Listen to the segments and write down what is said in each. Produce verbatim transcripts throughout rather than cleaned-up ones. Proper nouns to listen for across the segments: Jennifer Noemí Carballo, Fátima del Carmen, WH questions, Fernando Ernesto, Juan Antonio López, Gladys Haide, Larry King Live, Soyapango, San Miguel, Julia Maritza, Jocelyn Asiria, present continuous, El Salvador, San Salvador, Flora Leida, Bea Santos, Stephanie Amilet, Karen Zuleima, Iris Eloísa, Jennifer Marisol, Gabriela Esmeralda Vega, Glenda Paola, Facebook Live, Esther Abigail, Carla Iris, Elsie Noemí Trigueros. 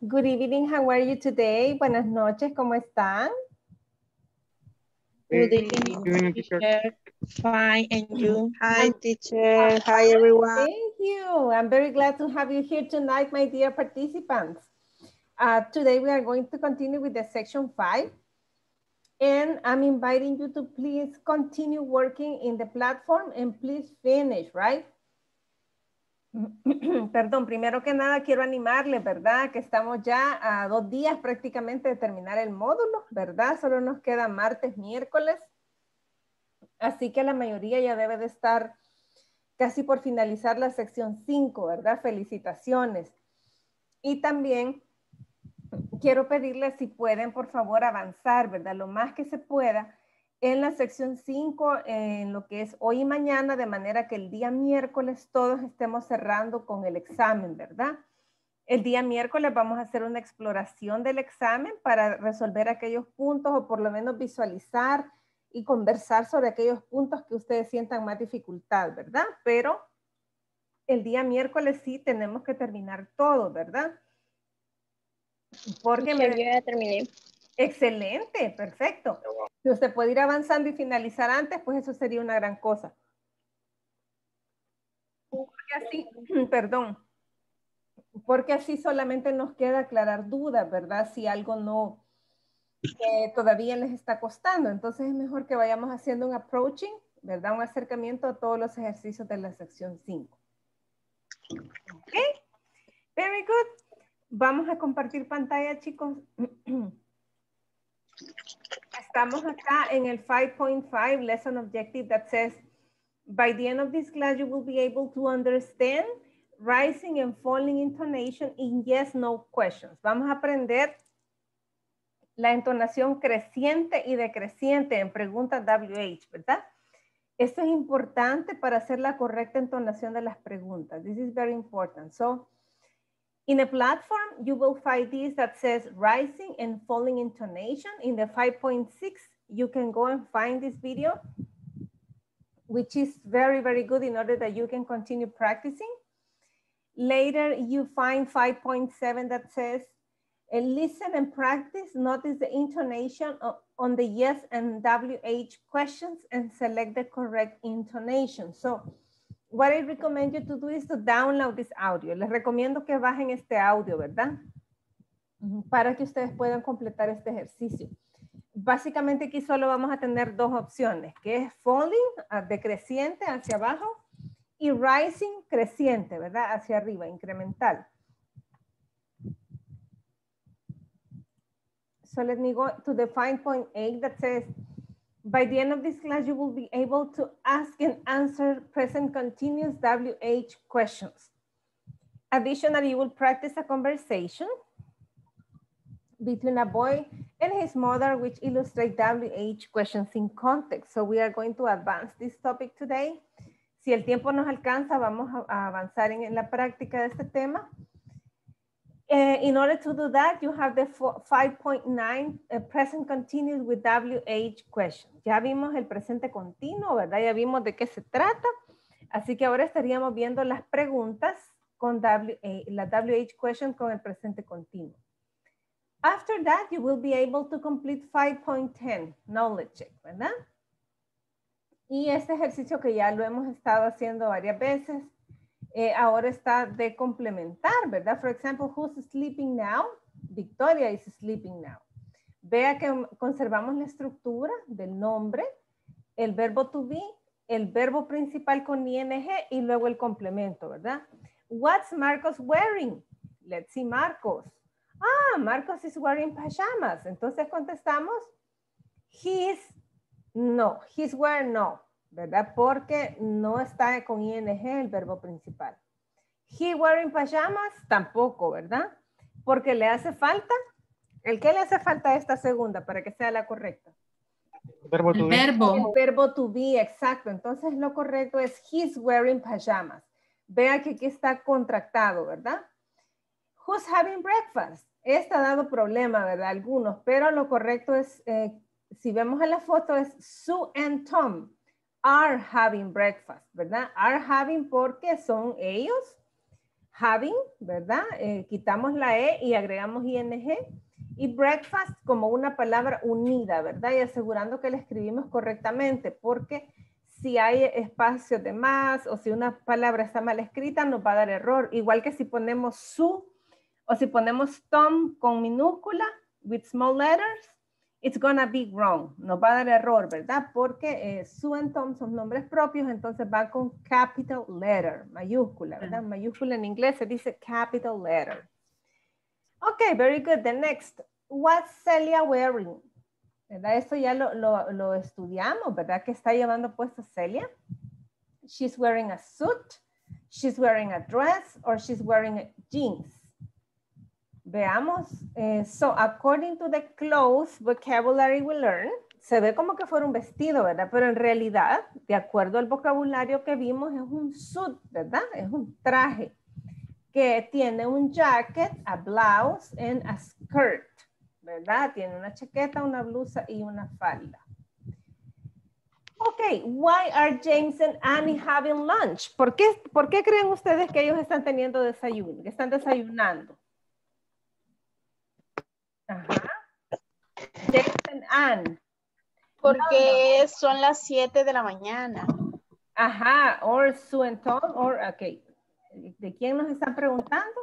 Good evening, how are you today? Buenas noches, ¿cómo están? Good evening, Good evening teacher. teacher. Fine, and you? Hi, teacher. Hi, everyone. Thank you. I'm very glad to have you here tonight, my dear participants. Uh, today, we are going to continue with the section five. And I'm inviting you to please continue working in the platform and please finish, right? Perdón, primero que nada quiero animarles, ¿verdad? Que estamos ya a dos días prácticamente de terminar el módulo, ¿verdad? Solo nos queda martes, miércoles. Así que la mayoría ya debe de estar casi por finalizar la sección cinco, ¿verdad? Felicitaciones. Y también quiero pedirles si pueden, por favor, avanzar, ¿verdad? Lo más que se pueda en la sección cinco, en lo que es hoy y mañana, de manera que el día miércoles todos estemos cerrando con el examen, ¿verdad? El día miércoles vamos a hacer una exploración del examen para resolver aquellos puntos o por lo menos visualizar y conversar sobre aquellos puntos que ustedes sientan más dificultad, ¿verdad? Pero el día miércoles sí tenemos que terminar todo, ¿verdad? Porque me... yo ya terminé. Excelente, perfecto. Si usted puede ir avanzando y finalizar antes, pues eso sería una gran cosa. Porque así, perdón, porque así solamente nos queda aclarar dudas, ¿verdad? Si algo no, eh, todavía les está costando. Entonces es mejor que vayamos haciendo un approaching, ¿verdad? Un acercamiento a todos los ejercicios de la sección cinco. Ok, very good. Vamos a compartir pantalla, chicos. Estamos acá en el five point five lesson objective that says, by the end of this class, you will be able to understand rising and falling intonation in yes, no questions. Vamos a aprender la entonación creciente y decreciente en preguntas W H, ¿verdad? Esto es importante para hacer la correcta entonación de las preguntas. This is very important. So, in a platform, you will find this that says rising and falling intonation. In the five point six, you can go and find this video, which is very, very good in order that you can continue practicing. Later, you find five point seven that says, listen and practice, notice the intonation on the yes and W H questions and select the correct intonation. So, what I recommend you to do is to download this audio. Les recomiendo que bajen este audio, ¿verdad? Para que ustedes puedan completar este ejercicio. Básicamente aquí solo vamos a tener dos opciones, que es falling, decreciente hacia abajo, y rising, creciente, ¿verdad? Hacia arriba, incremental. So let me go to the five point eight that says, by the end of this class, you will be able to ask and answer present continuous W H questions. Additionally, you will practice a conversation between a boy and his mother, which illustrates W H questions in context. So we are going to advance this topic today. Si el tiempo nos alcanza, vamos a avanzar en la práctica de este tema. Uh, in order to do that, you have the five point nine uh, present continuous with W H questions. Ya vimos el presente continuo, ¿verdad? Ya vimos de qué se trata. Así que ahora estaríamos viendo las preguntas con W H, la W H question con el presente continuo. After that, you will be able to complete five point ten, knowledge check, ¿verdad? Y este ejercicio que ya lo hemos estado haciendo varias veces, Eh, ahora está de complementar, ¿verdad? For example, who's sleeping now? Victoria is sleeping now. Vea que conservamos la estructura del nombre, el verbo to be, el verbo principal con ing y luego el complemento, ¿verdad? What's Marcos wearing? Let's see Marcos. Ah, Marcos is wearing pajamas. Entonces contestamos, he's, no, he's wearing no. ¿Verdad? Porque no está con ing el verbo principal. He wearing pajamas, tampoco, ¿verdad? Porque le hace falta, ¿el qué le hace falta a esta segunda para que sea la correcta? El verbo to be. El verbo to be, exacto. Entonces lo correcto es he's wearing pajamas. Vea que aquí está contractado, ¿verdad? Who's having breakfast? Esta ha dado problema, ¿verdad? Algunos, pero lo correcto es, eh, si vemos en la foto, es Sue and Tom are having breakfast, ¿verdad? Are having porque son ellos. having, ¿verdad? Eh, quitamos la E y agregamos I N G. Y breakfast como una palabra unida, ¿verdad? Y asegurando que la escribimos correctamente, porque si hay espacios de más o si una palabra está mal escrita, nos va a dar error. Igual que si ponemos su o si ponemos Tom con minúscula, with small letters, it's gonna be wrong. Nos va a dar error, ¿verdad? Porque eh, Sue and Tom son nombres propios, entonces van con capital letter, mayúscula, ¿verdad? Uh-huh. Mayúscula en inglés se dice capital letter. Ok, very good. The next, what's Celia wearing? ¿Verdad? Esto ya lo, lo, lo estudiamos, ¿verdad? ¿Qué está llevando puesto Celia? She's wearing a suit, she's wearing a dress, or she's wearing jeans. Veamos, eh, so according to the clothes vocabulary we learn, se ve como que fuera un vestido, ¿verdad? Pero en realidad, de acuerdo al vocabulario que vimos, es un suit, ¿verdad? Es un traje que tiene un jacket, a blouse, and a skirt, ¿verdad? Tiene una chaqueta, una blusa y una falda. Ok, why are James and Annie having lunch? ¿Por qué, por qué creen ustedes que ellos están teniendo desayuno, que están desayunando? Ajá. James and Ann. Porque no, no. son las siete de la mañana. Ajá, or Sue and Tom, or, ok. ¿De quién nos están preguntando?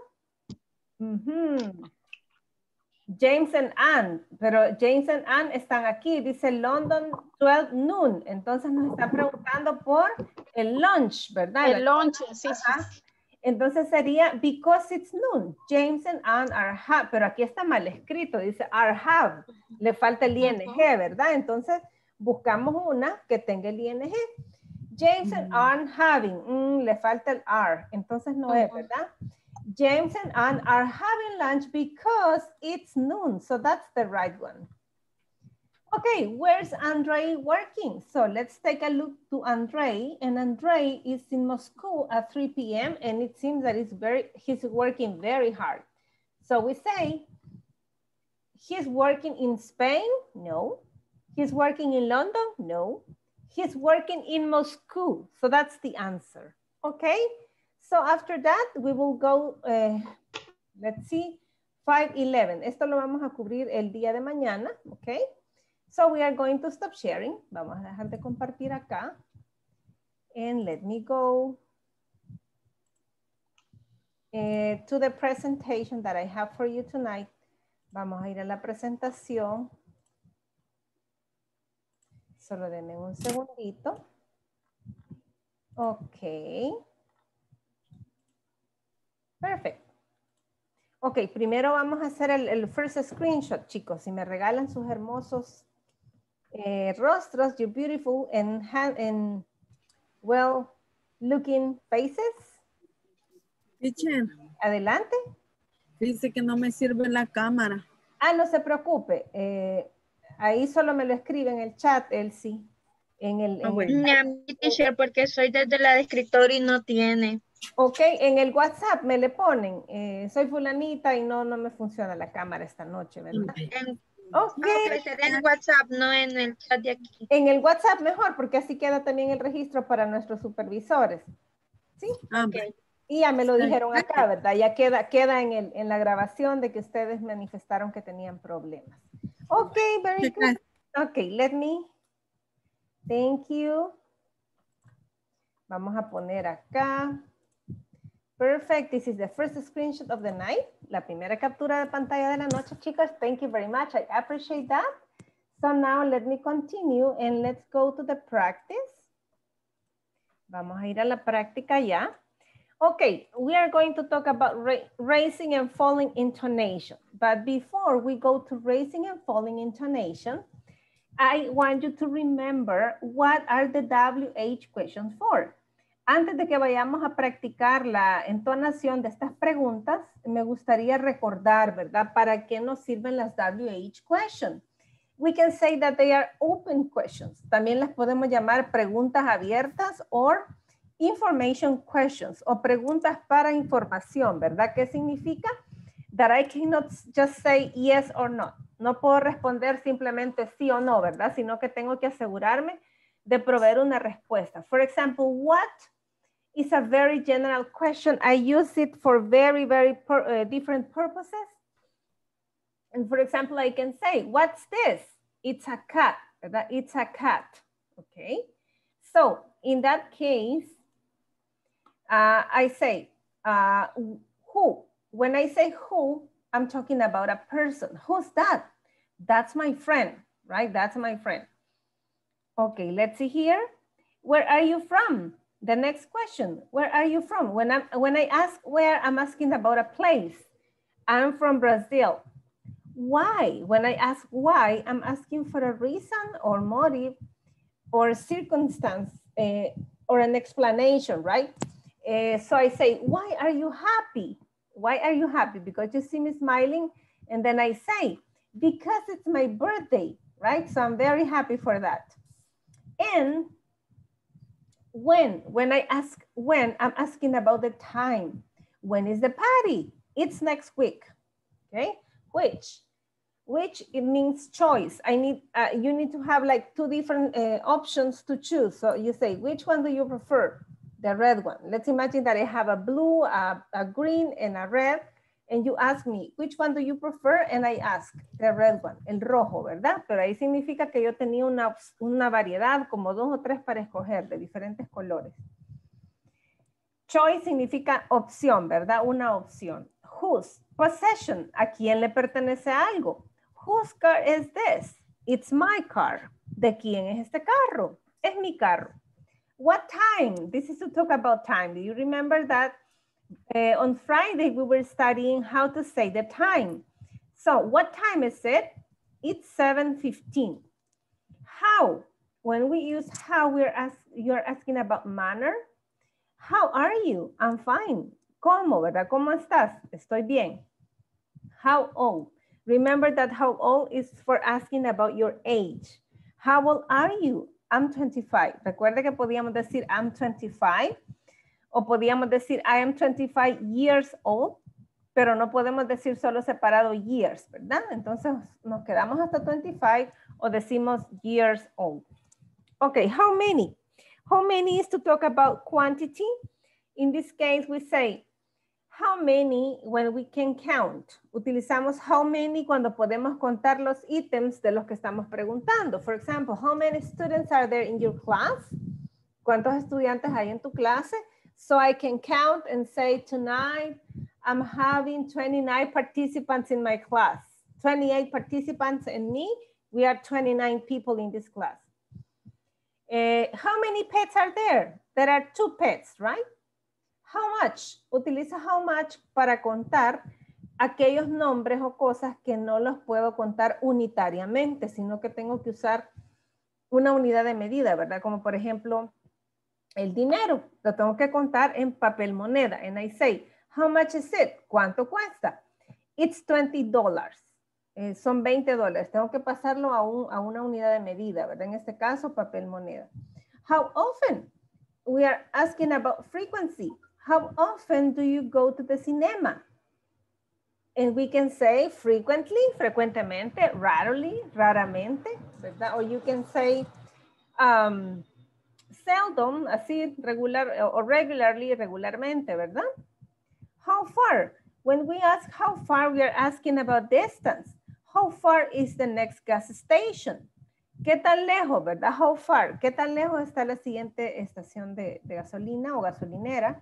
Uh-huh. James and Ann, pero James and Ann están aquí, dice London twelve noon, entonces nos están preguntando por el lunch, ¿verdad? El lunch, sí, sí. Entonces sería, because it's noon, James and Ann are have, pero aquí está mal escrito, dice are have, le falta el I N G, ¿verdad? Entonces buscamos una que tenga el I N G. James and Ann having, mm, le falta el are, entonces no es, ¿verdad? James and Ann are having lunch because it's noon, so that's the right one. Okay, where's Andrei working? So let's take a look to Andrei, and Andrei is in Moscow at three p m and it seems that it's very, he's working very hard. So we say, he's working in Spain? No. He's working in London? No. He's working in Moscow. So that's the answer, okay? So after that, we will go, uh, let's see, five eleven. Esto lo vamos a cubrir el día de mañana, okay? So we are going to stop sharing. Vamos a dejar de compartir acá. And let me go uh, to the presentation that I have for you tonight. Vamos a ir a la presentación. Solo denme un segundito. Ok. Perfecto. Ok, primero vamos a hacer el, el first screenshot, chicos. Si me regalan sus hermosos eh, rostros, your beautiful and, and well-looking faces. Teacher. Adelante. Dice que no me sirve la cámara. Ah, no se preocupe. Eh, ahí solo me lo escribe en el chat, Elsie. En el, en el... No, teacher, porque soy desde la de escritorio y no tiene. Ok, en el WhatsApp me le ponen, eh, soy fulanita y no, no me funciona la cámara esta noche, ¿verdad? En, okay. En el WhatsApp, no en el chat de aquí. En el WhatsApp mejor, porque así queda también el registro para nuestros supervisores. ¿Sí? Okay. Y ya me lo dijeron acá, ¿verdad? Ya queda, queda en, el, en la grabación de que ustedes manifestaron que tenían problemas. Ok, very good. Ok, let me. Thank you. Vamos a poner acá. Perfect. This is the first screenshot of the night. La primera captura de pantalla de la noche, chicos. Thank you very much. I appreciate that. So now let me continue and let's go to the practice. Vamos a ir a la práctica ya. Okay, we are going to talk about ra raising and falling intonation. But before we go to raising and falling intonation, I want you to remember what are the W H questions for. Antes de que vayamos a practicar la entonación de estas preguntas, me gustaría recordar, ¿verdad? ¿Para qué nos sirven las W H questions? We can say that they are open questions. También las podemos llamar preguntas abiertas o information questions o preguntas para información, ¿verdad? ¿Qué significa? That I cannot just say yes or no. No puedo responder simplemente sí o no, ¿verdad? Sino que tengo que asegurarme de proveer una respuesta. For example, what It's a very general question. I use it for very, very pur uh, different purposes. And for example, I can say, what's this? It's a cat. It's a cat, okay? So in that case, uh, I say, uh, who? When I say who, I'm talking about a person. Who's that? That's my friend, right? That's my friend. Okay, let's see here. Where are you from? The next question, where are you from? When, I'm, when I ask where, I'm asking about a place. I'm from Brazil. Why? When I ask why, I'm asking for a reason or motive or circumstance uh, or an explanation, right? Uh, so I say, why are you happy? Why are you happy? Because you see me smiling. And then I say, because it's my birthday, right? So I'm very happy for that. And when, when I ask when, I'm asking about the time. When is the party? It's next week, okay? Which, which it means choice. I need, uh, you need to have like two different uh, options to choose. So you say, which one do you prefer? The red one. Let's imagine that I have a blue, uh, a green, and a red. And you ask me, which one do you prefer? And I ask, the red one, el rojo, ¿verdad? Pero ahí significa que yo tenía una, una variedad, como dos o tres para escoger de diferentes colores. Choice significa opción, ¿verdad? Una opción. Whose? Possession. ¿A quién le pertenece algo? Whose car is this? It's my car. ¿De quién es este carro? Es mi carro. What time? This is to talk about time. Do you remember that? Uh, on Friday, we were studying how to say the time. So what time is it? It's seven fifteen. How? When we use how, we're ask, you're asking about manner. How are you? I'm fine. ¿Cómo, verdad? ¿Cómo estás? Estoy bien. How old? Remember that how old is for asking about your age. How old are you? I'm twenty-five. Recuerda que podíamos decir I'm twenty-five. O podíamos decir, I am twenty-five years old, pero no podemos decir solo separado years, ¿verdad? Entonces nos quedamos hasta veinticinco o decimos years old. Okay, how many? How many is to talk about quantity. In this case, we say, how many when we can count. Utilizamos how many cuando podemos contar los ítems de los que estamos preguntando. For example, how many students are there in your class? ¿Cuántos estudiantes hay en tu clase? So I can count and say tonight, I'm having twenty-nine participants in my class. twenty-eight participants and me, we are twenty-nine people in this class. Uh, how many pets are there? There are two pets, right? How much? Utiliza how much para contar aquellos nombres o cosas que no los puedo contar unitariamente, sino que tengo que usar una unidad de medida, ¿verdad? Como por ejemplo, el dinero, lo tengo que contar en papel moneda. And I say, how much is it? ¿Cuánto cuesta? It's twenty dollars. Eh, son veinte dólares. Tengo que pasarlo a, un, a una unidad de medida, ¿verdad? En este caso, papel moneda. How often? We are asking about frequency. How often do you go to the cinema? And we can say frequently, frecuentemente, rarely, raramente, ¿verdad? Or you can say... Um, seldom, así, regular, or regularly, regularmente, ¿verdad? How far? When we ask how far, we are asking about distance. How far is the next gas station? ¿Qué tan lejos, verdad? How far? ¿Qué tan lejos está la siguiente estación de, de gasolina o gasolinera?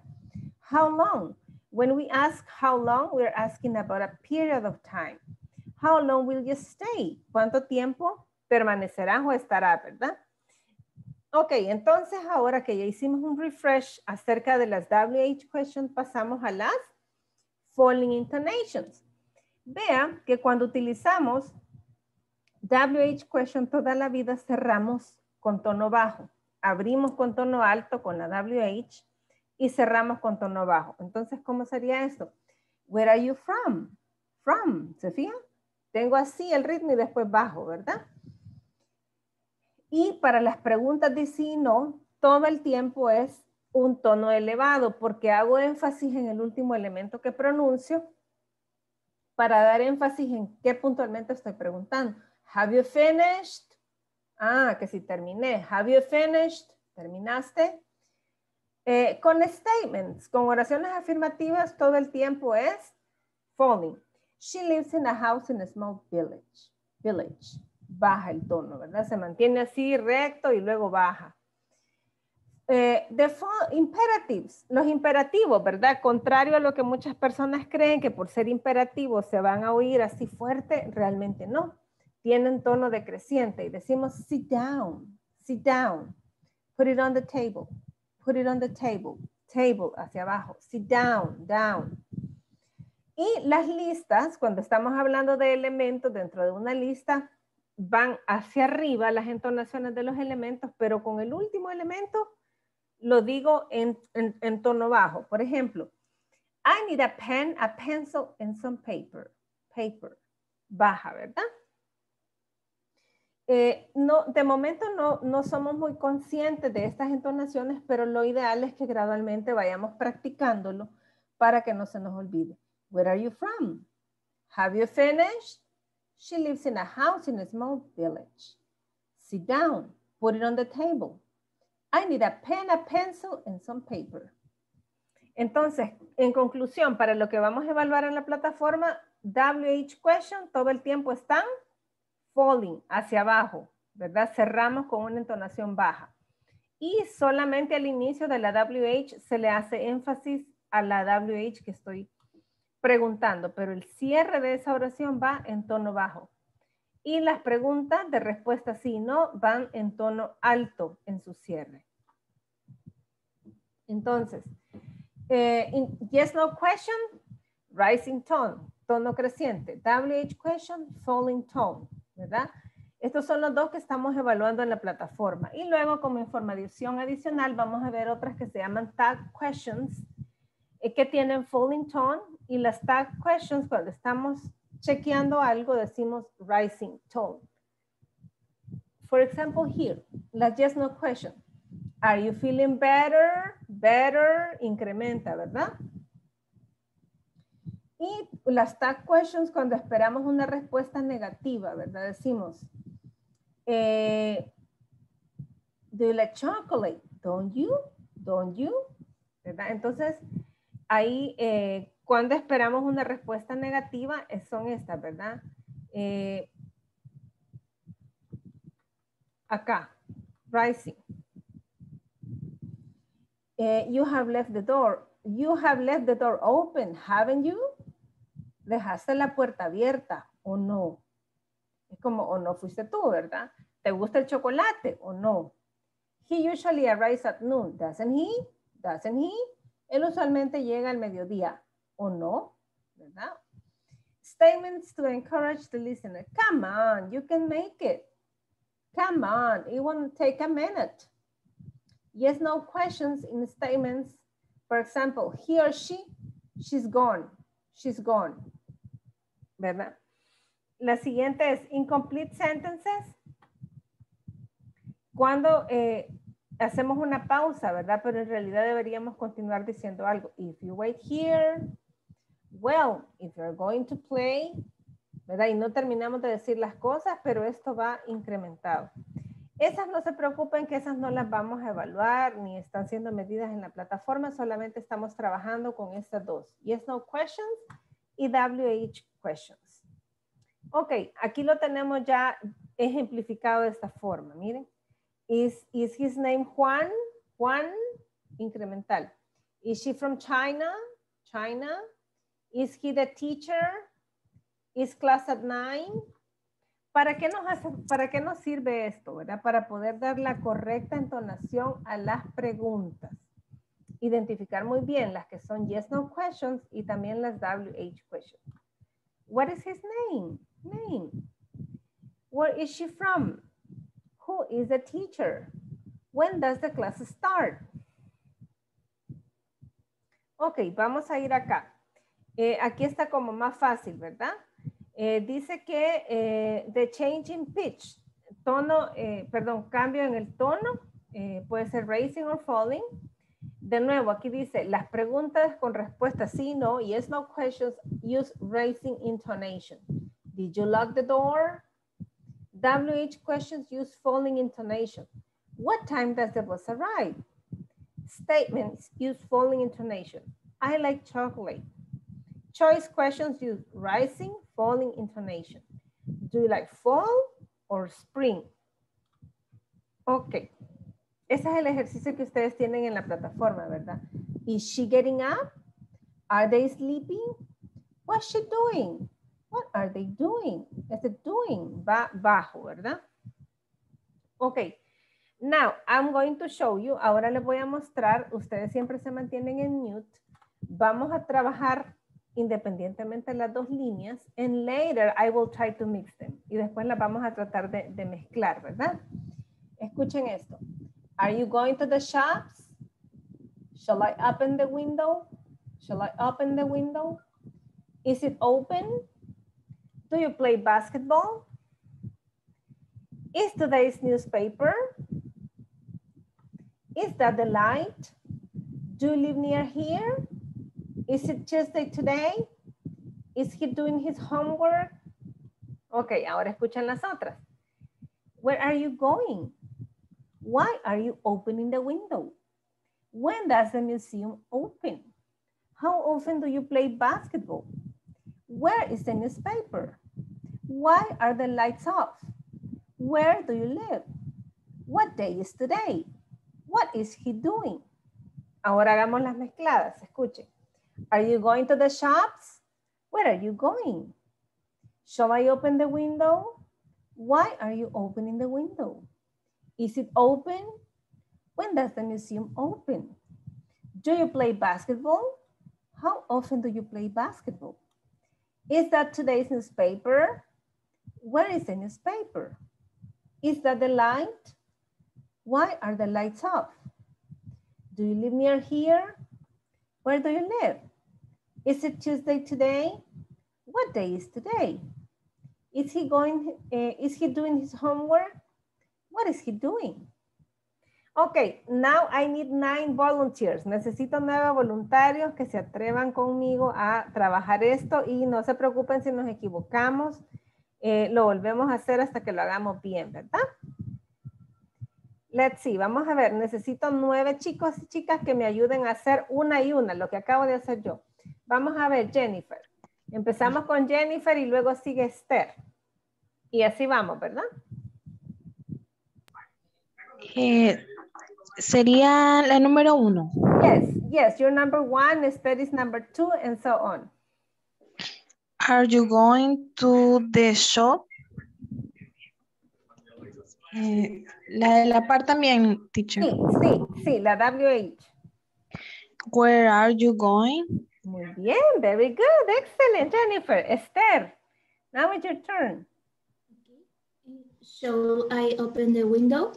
How long? When we ask how long, we are asking about a period of time. How long will you stay? ¿Cuánto tiempo permanecerás o estará, verdad? Ok, entonces ahora que ya hicimos un refresh acerca de las W H questions, pasamos a las falling intonations. Vea que cuando utilizamos W H question toda la vida cerramos con tono bajo. Abrimos con tono alto con la W H y cerramos con tono bajo. Entonces, ¿cómo sería esto? Where are you from? From, ¿se fijan? Tengo así el ritmo y después bajo, ¿verdad? Y para las preguntas de sí y no, todo el tiempo es un tono elevado porque hago énfasis en el último elemento que pronuncio para dar énfasis en qué puntualmente estoy preguntando. Have you finished? Ah, que sí, terminé. Have you finished? ¿Terminaste? Eh, con statements, con oraciones afirmativas, todo el tiempo es falling. She lives in a house in a small village. Village. Baja el tono, ¿verdad? Se mantiene así recto y luego baja. Eh, the fall, imperatives, los imperativos, ¿verdad? Contrario a lo que muchas personas creen que por ser imperativos se van a oír así fuerte, realmente no. Tienen tono decreciente y decimos sit down, sit down, put it on the table. Put it on the table, table hacia abajo, sit down, down. Y las listas, cuando estamos hablando de elementos dentro de una lista, van hacia arriba las entonaciones de los elementos, pero con el último elemento lo digo en, en, en tono bajo. Por ejemplo, I need a pen, a pencil and some paper. Paper, baja, ¿verdad? Eh, no, de momento no, no somos muy conscientes de estas entonaciones, pero lo ideal es que gradualmente vayamos practicándolo para que no se nos olvide. Where are you from? Have you finished? She lives in a house in a small village. Sit down, put it on the table. I need a pen, a pencil and some paper. Entonces, en conclusión, para lo que vamos a evaluar en la plataforma, W H question, todo el tiempo están falling, hacia abajo, ¿verdad? Cerramos con una entonación baja. Y solamente al inicio de la W H se le hace énfasis a la W H que estoy preguntando, pero el cierre de esa oración va en tono bajo. Y las preguntas de respuesta sí y no van en tono alto en su cierre. Entonces, eh, in yes, no question, rising tone, tono creciente. W H question, falling tone. ¿Verdad? Estos son los dos que estamos evaluando en la plataforma. Y luego, como información adicional, vamos a ver otras que se llaman tag questions, eh, que tienen falling tone. Y las tag questions, cuando estamos chequeando algo, decimos rising tone. For example, here, la yes, no question. Are you feeling better? Better, incrementa, ¿verdad? Y las tag questions, cuando esperamos una respuesta negativa, ¿verdad? Decimos, eh, do you like chocolate? Don't you? Don't you? ¿Verdad? Entonces, ahí, eh, cuando esperamos una respuesta negativa, son estas, ¿verdad? Eh, acá, rising. Eh, you have left the door. You have left the door open, haven't you? Dejaste la puerta abierta o no. Es como o no fuiste tú, ¿verdad? ¿Te gusta el chocolate o no? He usually arrives at noon, doesn't he? Doesn't he? Él usualmente llega al mediodía o no, ¿verdad? Statements to encourage the listener. Come on, you can make it. Come on, it won't take a minute. Yes, no questions in statements. For example, he or she, she's gone. She's gone, ¿verdad? La siguiente es incomplete sentences. Cuando eh, hacemos una pausa, ¿verdad? Pero en realidad deberíamos continuar diciendo algo. If you wait here, well, if you're going to play, ¿verdad? Y no terminamos de decir las cosas, pero esto va incrementado. Esas no se preocupen que esas no las vamos a evaluar ni están siendo medidas en la plataforma, solamente estamos trabajando con estas dos. Yes, no questions y W H questions. Ok, aquí lo tenemos ya ejemplificado de esta forma, miren. Is, is his name Juan? Juan, incremental. Is she from China? China. Is he the teacher? Is class at nine? ¿Para qué nos hace, para qué nos sirve esto, ¿verdad? Para poder dar la correcta entonación a las preguntas. Identificar muy bien las que son yes, no questions y también las W H questions. What is his name? Name. Where is she from? Who is the teacher? When does the class start? Ok, vamos a ir acá. Eh, aquí está como más fácil, ¿verdad? Eh, dice que eh, the change in pitch, tono, eh, perdón, cambio en el tono, eh, puede ser rising or falling. De nuevo, aquí dice, las preguntas con respuesta sí, no, yes, no questions, use rising intonation. Did you lock the door? W H questions use falling intonation. What time does the bus arrive? statements use following intonation. I like chocolate. Choice questions use rising, falling intonation. Do you like fall or spring? Ok. Ese es el ejercicio que ustedes tienen en la plataforma, ¿verdad? Is she getting up? Are they sleeping? What's she doing? What are they doing? Is it doing? Va bajo, ¿verdad? Ok. Now, I'm going to show you. Ahora les voy a mostrar. Ustedes siempre se mantienen en mute. Vamos a trabajar independientemente las dos líneas. And later, I will try to mix them. Y después las vamos a tratar de, de mezclar, ¿verdad? Escuchen esto. Are you going to the shops? Shall I open the window? Shall I open the window? Is it open? Do you play basketball? Is today's newspaper? Is that the light? Do you live near here? Is it Tuesday today? Is he doing his homework? Okay, ahora escuchan las otras. Where are you going? Why are you opening the window? When does the museum open? How often do you play basketball? Where is the newspaper? Why are the lights off? Where do you live? What day is today? What is he doing? Ahora hagamos las mezcladas, escuchen. Are you going to the shops? Where are you going? Shall I open the window? Why are you opening the window? Is it open? When does the museum open? Do you play basketball? How often do you play basketball? Is that today's newspaper? Where is the newspaper? Is that the light? Why are the lights off? Do you live near here? Where do you live? Is it Tuesday today? What day is today? Is he going, uh, is he doing his homework? What is he doing? Okay, now I need nine volunteers. Necesito nueve voluntarios que se atrevan conmigo a trabajar esto y no se preocupen si nos equivocamos. Eh, lo volvemos a hacer hasta que lo hagamos bien, ¿verdad? Let's see, vamos a ver. Necesito nueve chicos y chicas que me ayuden a hacer una y una, lo que acabo de hacer yo. Vamos a ver, Jennifer. Empezamos con Jennifer y luego sigue Esther. Y así vamos, ¿verdad? Eh, sería la número uno. Yes, yes, you're number one, Esther is number two, and so on. Are you going to the shop? Eh, la de la par también, teacher. Sí, sí, sí, la W H. Where are you going? Muy bien, very good, excellent, Jennifer. Esther, now it's your turn. Shall I open the window?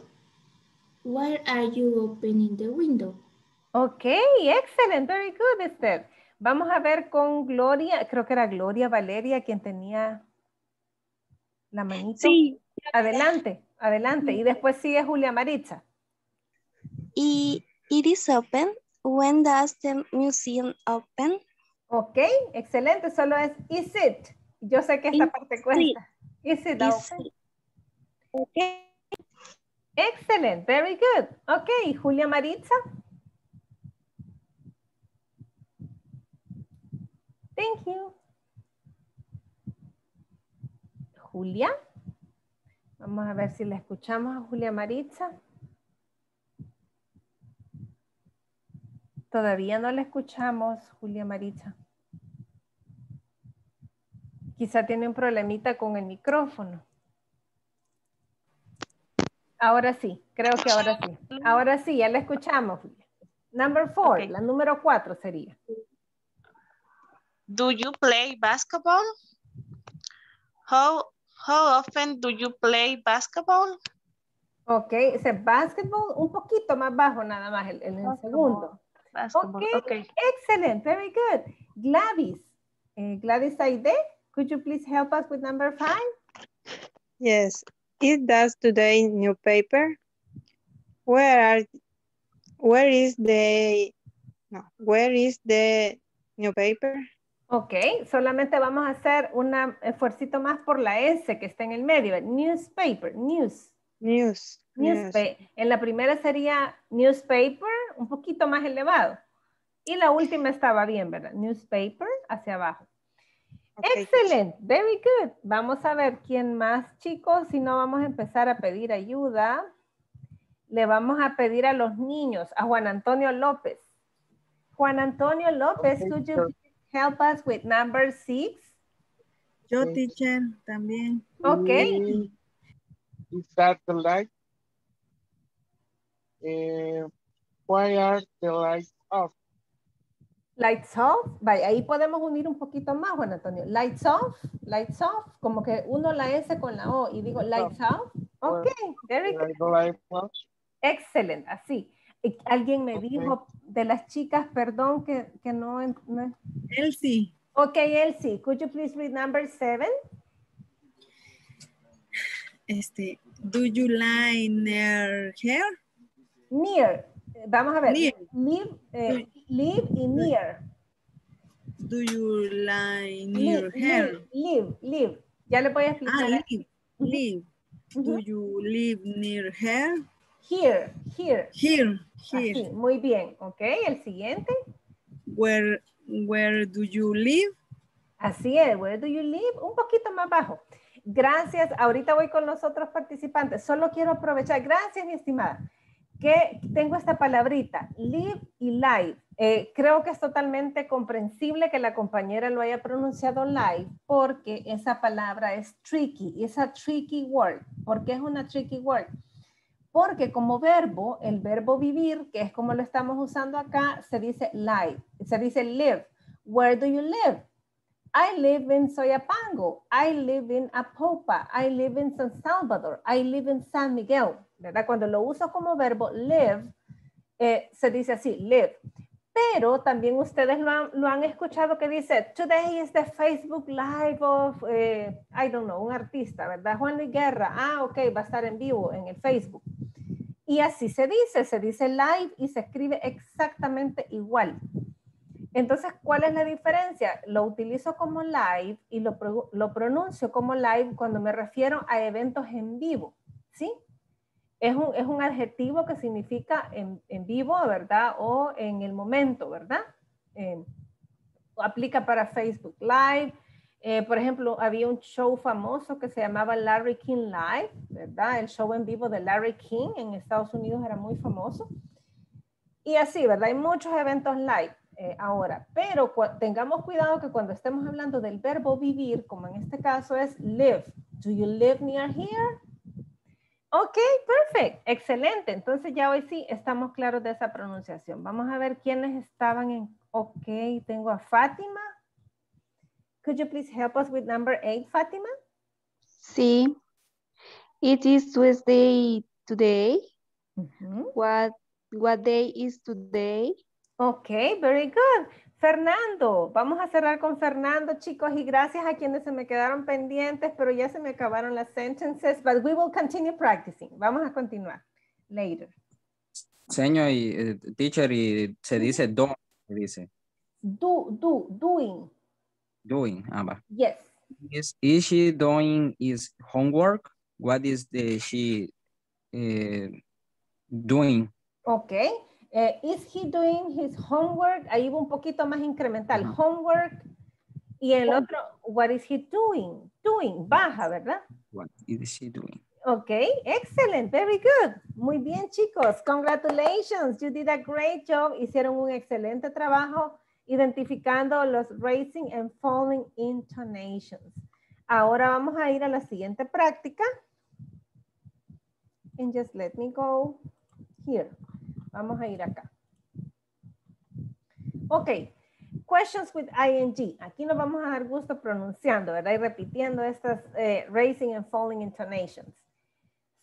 Why are you opening the window? Ok, excellent, very good, Esther. Vamos a ver con Gloria, creo que era Gloria Valeria quien tenía la manita. Sí. Adelante, adelante. Y después sigue Julia Maritza. Y it is open. When does the museum open? Ok, excelente. Solo es is it. Yo sé que esta parte cuesta. Is it open? Ok. Excellent, very good. Ok, Julia Maritza. Thank you. Julia. Vamos a ver si la escuchamos a Julia Maritza. Todavía no la escuchamos, Julia Maritza. Quizá tiene un problemita con el micrófono. Ahora sí, creo que ahora sí. Ahora sí, ya la escuchamos. Number four, okay. La número cuatro sería. Do you play basketball? How, how often do you play basketball? Ok, ese basketball un poquito más bajo nada más, en el, el segundo. Basketball. Ok, okay. Excellent, very good. Gladys, eh, Gladys Aide, could you please help us with number five? Yes. Is that today's newspaper? Where are, where is the, no, where is the newspaper? Ok, solamente vamos a hacer un esfuercito más por la S que está en el medio. Newspaper, news. News. Newspa news. En la primera sería newspaper, un poquito más elevado. Y la última estaba bien, ¿verdad? Newspaper hacia abajo. Okay. Excelente, very good. Vamos a ver quién más, chicos. Si no, vamos a empezar a pedir ayuda. Le vamos a pedir a los niños, a Juan Antonio López. Juan Antonio López, okay, could you help us with number six? Yo, teacher, también. Ok. Is that the light? Uh, why are the lights off? Lights off. Vaya, ahí podemos unir un poquito más, Juan Antonio. Lights off, lights off. Como que uno la S con la O y digo lights off. Ok, very good. Excelente, así. Alguien me okay. dijo de las chicas, perdón, que, que no... no. Elsie. Ok, Elsie, could you please read number seven? Este, do you lie near here? Near. Vamos a ver. Near. Live, eh, live y near. Do you lie near live, here? Live, live. Ya le voy a explicar. Ah, live, live. Uh-huh. Do you live near here? Here, here. Here, here. Así. Muy bien. Ok, el siguiente. Where, where do you live? Así es, where do you live? Un poquito más bajo. Gracias, ahorita voy con los otros participantes. Solo quiero aprovechar, gracias mi estimada, que tengo esta palabrita, live y live. Eh, creo que es totalmente comprensible que la compañera lo haya pronunciado live, porque esa palabra es tricky, es a tricky word. ¿Por qué es una tricky word? Porque como verbo, el verbo vivir, que es como lo estamos usando acá, se dice live, se dice live. Where do you live? I live in Soyapango, I live in Apopa, I live in San Salvador, I live in San Miguel, ¿verdad? Cuando lo uso como verbo live, eh, se dice así, live. Pero también ustedes lo han, lo han escuchado que dice, today is the Facebook Live of, eh, I don't know, un artista, ¿verdad? Juan Luis Guerra, ah, ok, va a estar en vivo en el Facebook. Y así se dice, se dice live y se escribe exactamente igual. Entonces, ¿cuál es la diferencia? Lo utilizo como live y lo, pro, lo pronuncio como live cuando me refiero a eventos en vivo, ¿sí? Es un, es un adjetivo que significa en, en vivo, ¿verdad? O en el momento, ¿verdad? Eh, aplica para Facebook Live. Eh, por ejemplo, había un show famoso que se llamaba Larry King Live, ¿verdad? El show en vivo de Larry King en Estados Unidos era muy famoso. Y así, ¿verdad? Hay muchos eventos live. Eh, ahora, pero cu- tengamos cuidado que cuando estemos hablando del verbo vivir, como en este caso es live. Do you live near here? Ok, perfecto. Excelente. Entonces ya hoy sí estamos claros de esa pronunciación. Vamos a ver quiénes estaban en... Ok, tengo a Fátima. Could you please help us with number eight, Fátima? Sí. It is Tuesday today. Uh-huh. What, what day is today? Ok, very good. Fernando, vamos a cerrar con Fernando, chicos, y gracias a quienes se me quedaron pendientes, pero ya se me acabaron las sentences, but we will continue practicing. Vamos a continuar later. Señor y eh, teacher, y se dice do, se dice. Do, do, doing. Doing, ah, va. Yes. Is, is she doing his homework? What is the, she eh, doing? Okay. Eh, is he doing his homework? Ahí va un poquito más incremental. Homework. Y el otro, what is he doing? Doing, baja, ¿verdad? What is he doing? Ok, excellent, very good. Muy bien, chicos. Congratulations, you did a great job. Hicieron un excelente trabajo identificando los rising and falling intonations. Ahora vamos a ir a la siguiente práctica. And just let me go here. Vamos a ir acá. Ok. Questions with I N G. Aquí nos vamos a dar gusto pronunciando, ¿verdad? Y repitiendo estas eh, raising and falling intonations.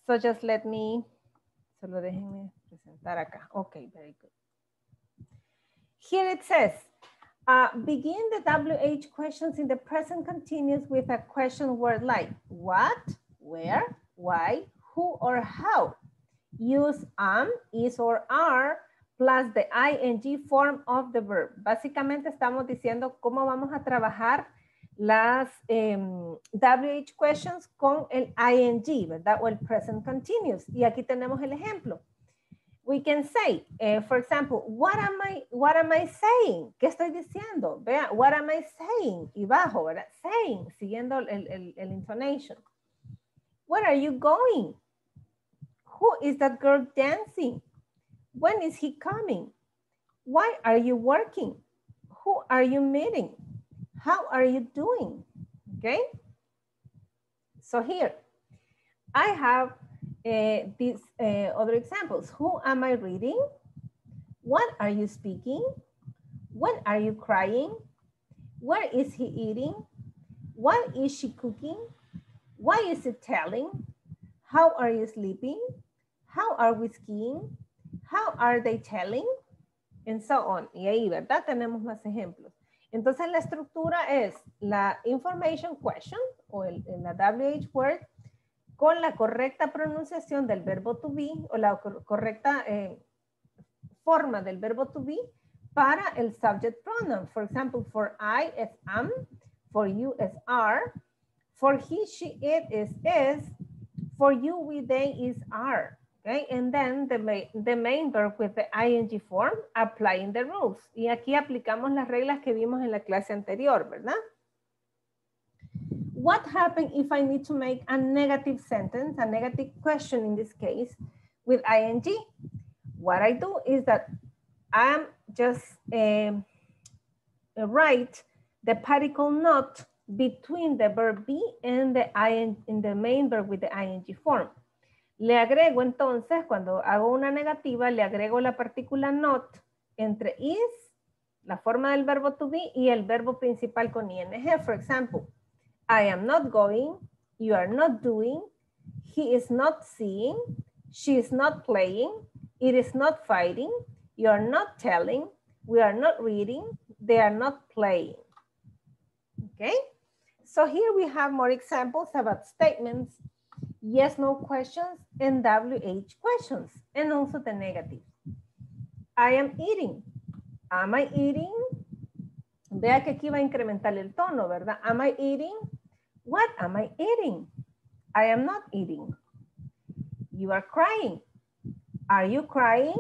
So just let me, solo déjenme presentar acá. Ok, very good. Here it says, uh, begin the W H questions in the present continuous with a question word like what, where, why, who, or how. Use am, is, or are, plus the I N G form of the verb. Básicamente estamos diciendo cómo vamos a trabajar las eh, W H questions con el I N G, ¿verdad? O el present continuous. Y aquí tenemos el ejemplo. we can say, eh, for example, what am I, what am I saying? ¿Qué estoy diciendo? Vean, what am I saying? Y bajo, ¿verdad? Saying, siguiendo el, el, el intonation. Where are you going? Who is that girl dancing? When is he coming? Why are you working? Who are you meeting? How are you doing? Okay. So here, I have Uh, these uh, other examples. Who am I reading? What are you speaking? When are you crying? Where is he eating? What is she cooking? Why is it telling? How are you sleeping? How are we skiing? How are they telling? And so on. Y ahí, ¿verdad? Tenemos más ejemplos. Entonces la estructura es la information question o el, la W H word con la correcta pronunciación del verbo to be o la correcta eh, forma del verbo to be para el subject pronoun. For example, for I es am, for you es are, for he, she, it is is, for you, we, they is are. Okay? And then the main, the main verb with the I N G form, applying the rules. Y aquí aplicamos las reglas que vimos en la clase anterior, ¿verdad? What happens if I need to make a negative sentence, a negative question in this case, with I N G? What I do is that I'm just uh, write the particle not between the verb be and the I N G, in the main verb with the I N G form. Le agrego entonces, cuando hago una negativa, le agrego la partícula not entre is, la forma del verbo to be, y el verbo principal con I N G, for example. I am not going, you are not doing, he is not seeing, she is not playing, it is not fighting, you are not telling, we are not reading, they are not playing. Okay, so here we have more examples about statements, yes, no questions, and W H questions, and also the negative. I am eating, am I eating? Vea que aquí va a incrementar el tono, ¿verdad? Am I eating? What am I eating? I am not eating. You are crying. Are you crying?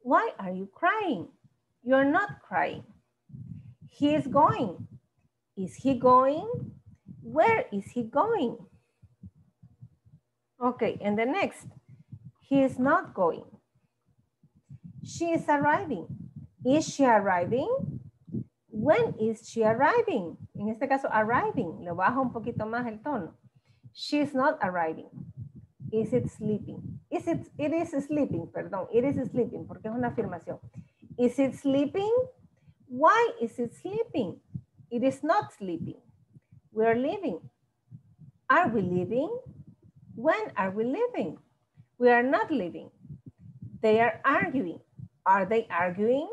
Why are you crying? You are not crying. He is going. Is he going? Where is he going? Okay, and the next. He is not going. She is arriving. Is she arriving? When is she arriving? En este caso, arriving. Le bajo un poquito más el tono. She's not arriving. Is it sleeping? Is it, it is sleeping, perdón. It is sleeping, porque es una afirmación. Is it sleeping? Why is it sleeping? It is not sleeping. We are leaving. Are we leaving? When are we leaving? We are not leaving. They are arguing. Are they arguing?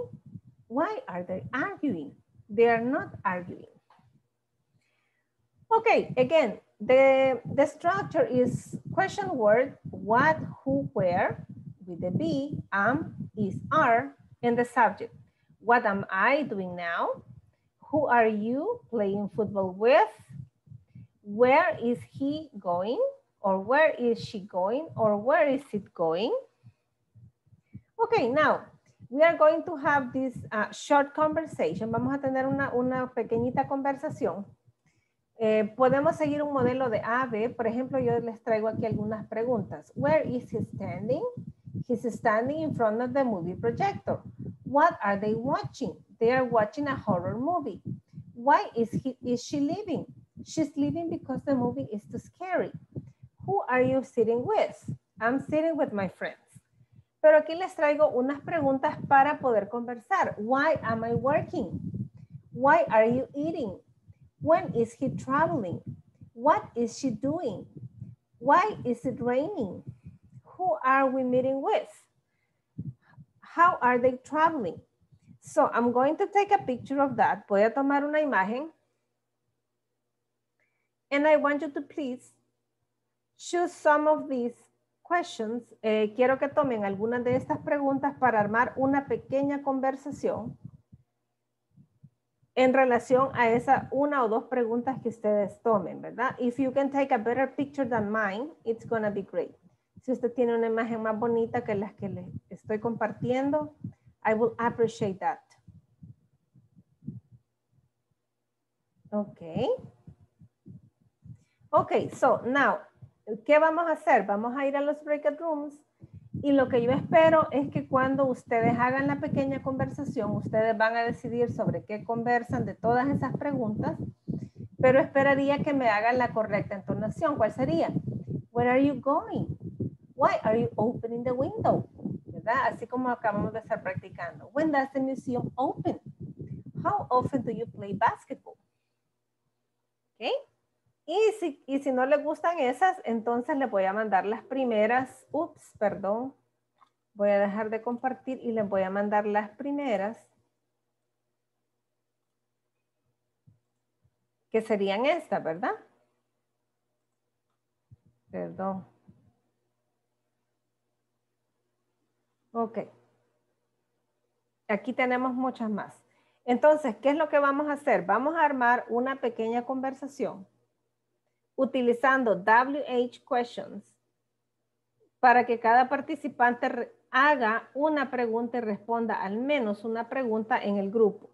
Why are they arguing? They are not arguing. Okay, again, the, the structure is question word, what, who, where, with the be, am, is, are, and the subject. What am I doing now? Who are you playing football with? Where is he going? Or where is she going? Or where is it going? Okay, now, we are going to have this uh, short conversation. Vamos a tener una, una pequeñita conversación. Eh, podemos seguir un modelo de A, B. Por ejemplo, yo les traigo aquí algunas preguntas. Where is he standing? He's standing in front of the movie projector. What are they watching? They are watching a horror movie. Why is he, is she leaving? She's leaving because the movie is too scary. Who are you sitting with? I'm sitting with my friends. Pero aquí les traigo unas preguntas para poder conversar. Why am I working? Why are you eating? When is he traveling? What is she doing? Why is it raining? Who are we meeting with? How are they traveling? So I'm going to take a picture of that. Voy a tomar una imagen. And I want you to please choose some of these questions. Eh, quiero que tomen algunas de estas preguntas para armar una pequeña conversación en relación a esa una o dos preguntas que ustedes tomen, ¿verdad? If you can take a better picture than mine, it's gonna be great. Si usted tiene una imagen más bonita que las que le estoy compartiendo, I will appreciate that. Okay. Okay, so now, ¿qué vamos a hacer? Vamos a ir a los breakout rooms y lo que yo espero es que cuando ustedes hagan la pequeña conversación, ustedes van a decidir sobre qué conversan de todas esas preguntas, pero esperaría que me hagan la correcta entonación. ¿Cuál sería? Where are you going? Why are you opening the window? ¿Verdad? Así como acabamos de estar practicando. When does the museum open? How often do you play basketball? Okay. Y si, y si no les gustan esas, entonces les voy a mandar las primeras. Ups, perdón. Voy a dejar de compartir y les voy a mandar las primeras. Que serían estas, ¿verdad? Perdón. Ok. Aquí tenemos muchas más. Entonces, ¿qué es lo que vamos a hacer? Vamos a armar una pequeña conversación utilizando W H questions para que cada participante haga una pregunta y responda al menos una pregunta en el grupo.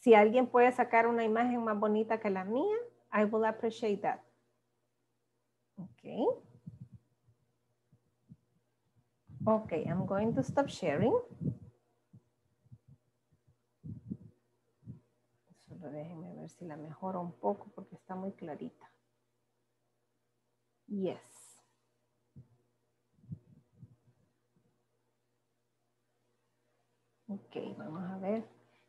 Si alguien puede sacar una imagen más bonita que la mía, I will appreciate that. Okay. Okay, I'm going to stop sharing. Déjenme ver si la mejoro un poco porque está muy clarita. Yes. Ok, vamos a ver.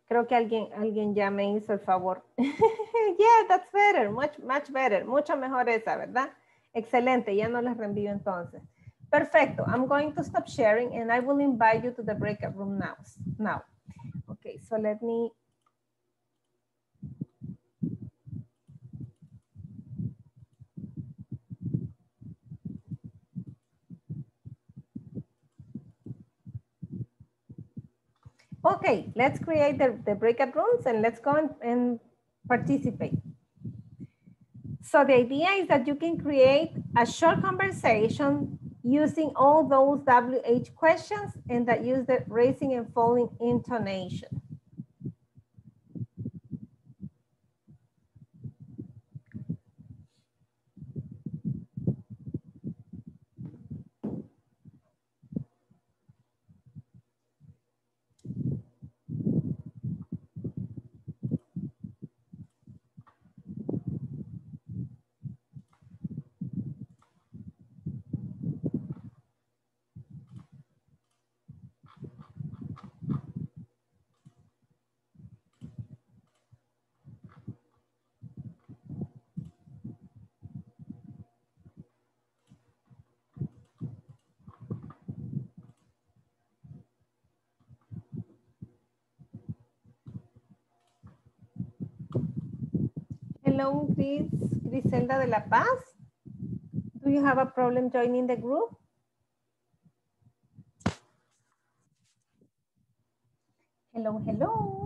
Creo que alguien, alguien ya me hizo el favor. Yeah, that's better. Much, much better. Mucho mejor esa, ¿verdad? Excelente. Ya no les reenvío entonces. Perfecto. I'm going to stop sharing and I will invite you to the breakout room now. Now. Ok, so let me... Okay, let's create the, the breakout rooms and let's go and, and participate. So the idea is that you can create a short conversation using all those W H questions and that use the raising and falling intonation. Hello, Gris, Griselda de La Paz. Do you have a problem joining the group? Hello, hello.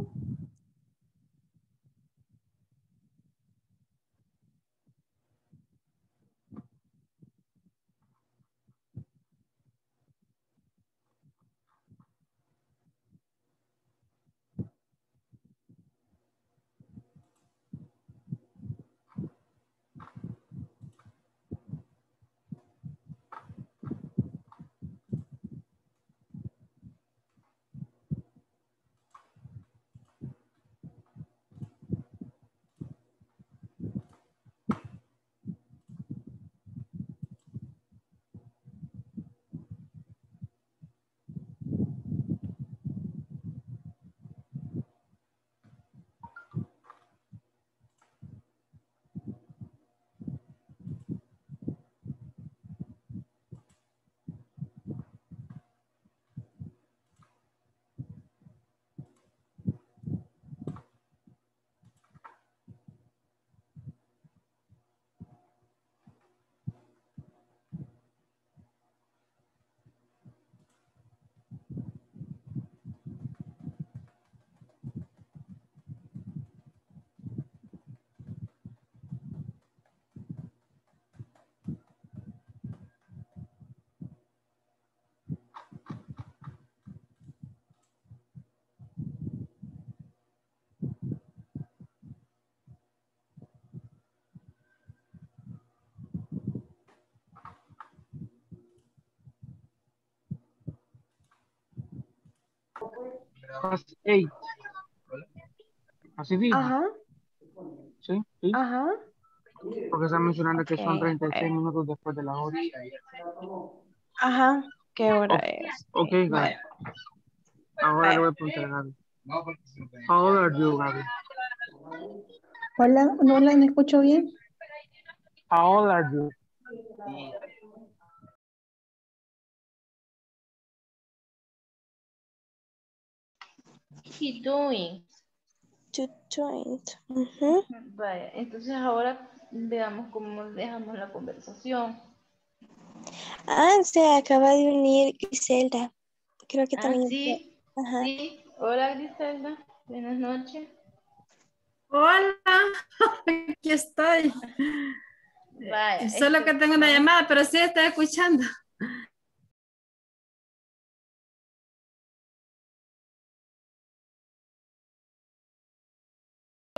past eight. Así dice. Ajá. Sí, sí. Ajá. Porque está mencionando que okay. son treinta y seis minutos después de las ocho. Ajá. ¿Qué hora okay. es? Ok, Gaby. Bueno. Ahora bueno. le voy a preguntar a Gaby. How old are you, Gaby? Hola, no la escucho bien. How old are you? He doing. To joint. Uh-huh. Vaya, entonces ahora veamos cómo dejamos la conversación. Ah, se acaba de unir Griselda. Creo que ah, también. Sí. Ajá. Sí. Hola, Griselda. Buenas noches. Hola. Aquí estoy. Vaya, Solo este... que tengo una llamada, pero sí estoy escuchando.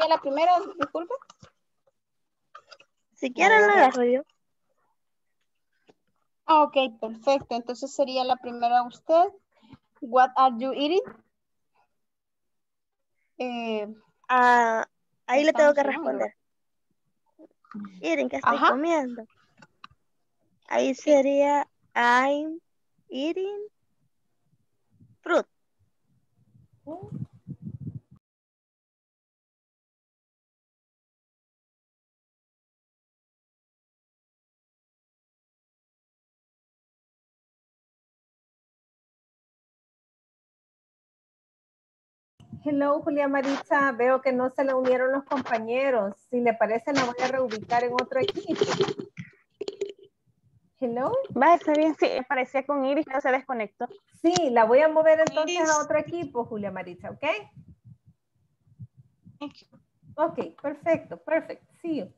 La primera, disculpe. Si quieren la agarro yo. Ah, ok, perfecto. Entonces sería la primera usted. What are you eating? Eh, ah, ahí le tengo que responder. Eating, que estoy Ajá. comiendo. Ahí sería I'm eating fruit. Hello, Julia Maritza. Veo que no se le unieron los compañeros. Si le parece, la voy a reubicar en otro equipo. Hello. Va, está bien. Sí, parecía con Iris, pero se desconectó. Sí, la voy a mover entonces Iris. a otro equipo, Julia Maritza, ¿ok? Ok, perfecto, perfecto. See you.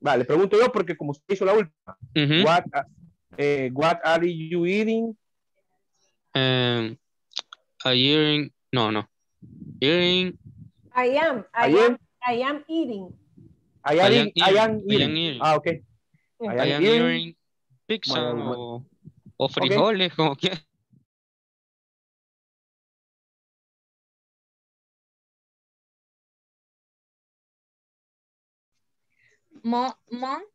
Vale, pregunto yo porque como usted hizo la última. Uh-huh. What, eh, what are you eating? Um, a eating, no, no. Eating. I am. I, I am, am. I am eating. I am, I am, eating, I am eating. I am eating. Ah, okay. I am, I am eating. eating pizza bueno, o, o frijoles, okay. como quieras. Month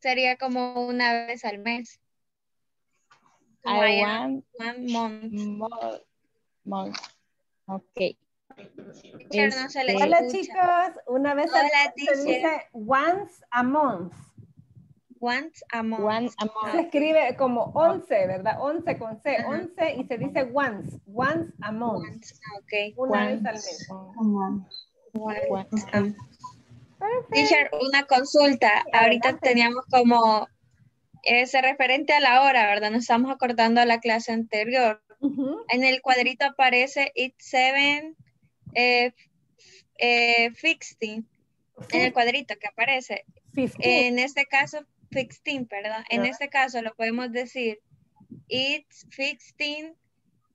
sería como una vez al mes. Como I want one month. month. month. Ok. No se le Hola escucha. chicos, una vez Hola, al mes se dice once a month. Once a month. Once a month. Se escribe como once, ¿verdad? Once con C, uh-huh. once y se dice once. Once a month. Once, okay. Una once. vez al mes. Once, once a month. Teacher, una consulta. Ahorita teníamos como ese referente a la hora, ¿verdad? Nos estamos acordando de la clase anterior. Uh-huh. En el cuadrito aparece it's seven eh, eh, fifteen. Sí. En el cuadrito que aparece. fifteen. En este caso, fifteen, ¿verdad? En yeah. este caso lo podemos decir it's fifteen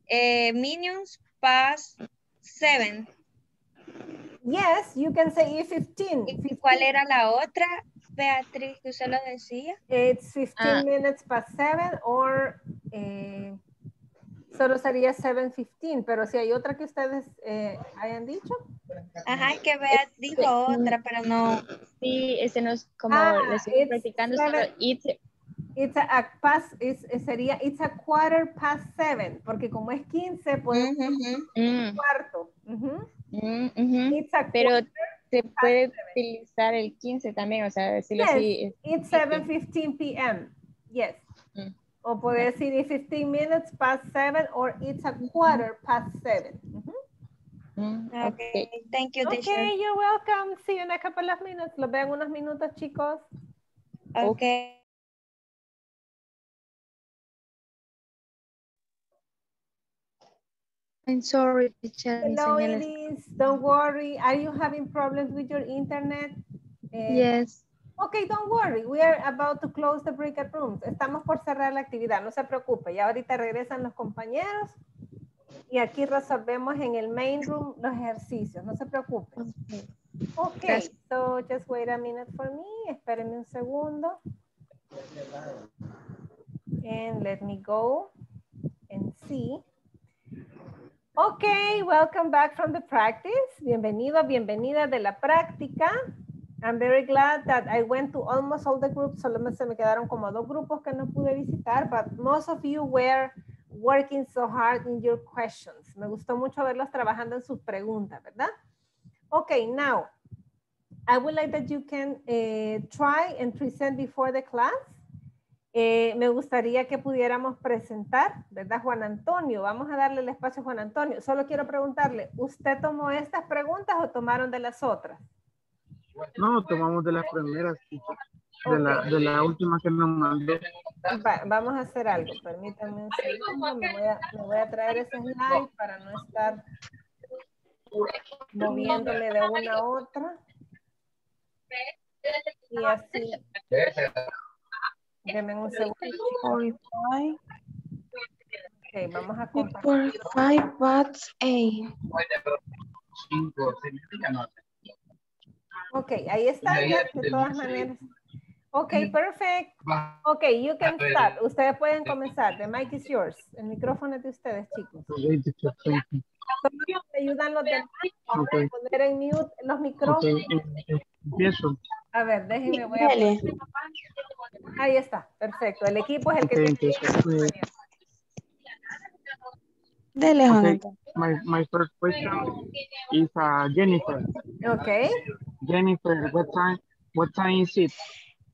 eh, minutes past seven. Yes, you can say fifteen. ¿Y cuál era la otra, Beatriz, que usted lo decía? It's fifteen ah. minutes past seven or eh, solo sería seven fifteen, pero si hay otra que ustedes eh, hayan dicho. Ajá, que Beatriz dijo fifteen. Otra, pero no. Sí, ese no es como ah, lo estoy practicando, seven, solo it's, it's a past, it's, sería it's a quarter past seven, porque como es quince, pues uh-huh. un cuarto. Uh-huh. Mm-hmm. Pero se puede utilizar el quince también, o sea, decirlo yes. así. It's seven fifteen p m Yes. Mm. O puede decir it's fifteen minutes past seven or it's a quarter past seven. Mm-hmm. Okay. okay. Thank you, teacher. Okay, you're welcome. See you in a couple of minutes. Los veo en unos minutos, chicos. Okay. I'm sorry, teacher. Hello, Elise. Don't worry. Are you having problems with your internet? Eh, yes. Okay, don't worry. We are about to close the breakout rooms. Estamos por cerrar la actividad. No se preocupe. Ya ahorita regresan los compañeros y aquí resolvemos en el main room los ejercicios. No se preocupe. Okay. Okay, so just wait a minute for me. Espérenme un segundo. And let me go and see. Okay, welcome back from the practice. Bienvenido, bienvenida de la práctica. I'm very glad that I went to almost all the groups. Solo se me quedaron como dos grupos que no pude visitar, but most of you were working so hard in your questions. Me gustó mucho verlos trabajando en sus preguntas, ¿verdad? Okay, now, I would like that you can eh, try and present before the class. Eh, me gustaría que pudiéramos presentar, ¿verdad, Juan Antonio? Vamos a darle el espacio a Juan Antonio. Solo quiero preguntarle, ¿usted tomó estas preguntas o tomaron de las otras? No, tomamos de las primeras, de, okay. la, de la última que nos mandó. Va, vamos a hacer algo, permítanme un segundo. Me voy a, me voy a traer ese slide para no estar moviéndole de una a otra. Y así. Deme un segundo. Ok, vamos a compartir. Ok, ahí está. De todas maneras. Ok, perfect. Ok, you can start. Ustedes pueden comenzar. The mic is yours. El micrófono es de ustedes, chicos. Solo te ayudan los demás a okay. poner en mute los micrófonos. Okay. Empiezo. A ver, déjenme, voy a poner. Ahí está, perfecto. El equipo es el okay, que tiene. Dele, Juan. My, my first question is uh, Jennifer. Okay. Jennifer, what time, what time is it?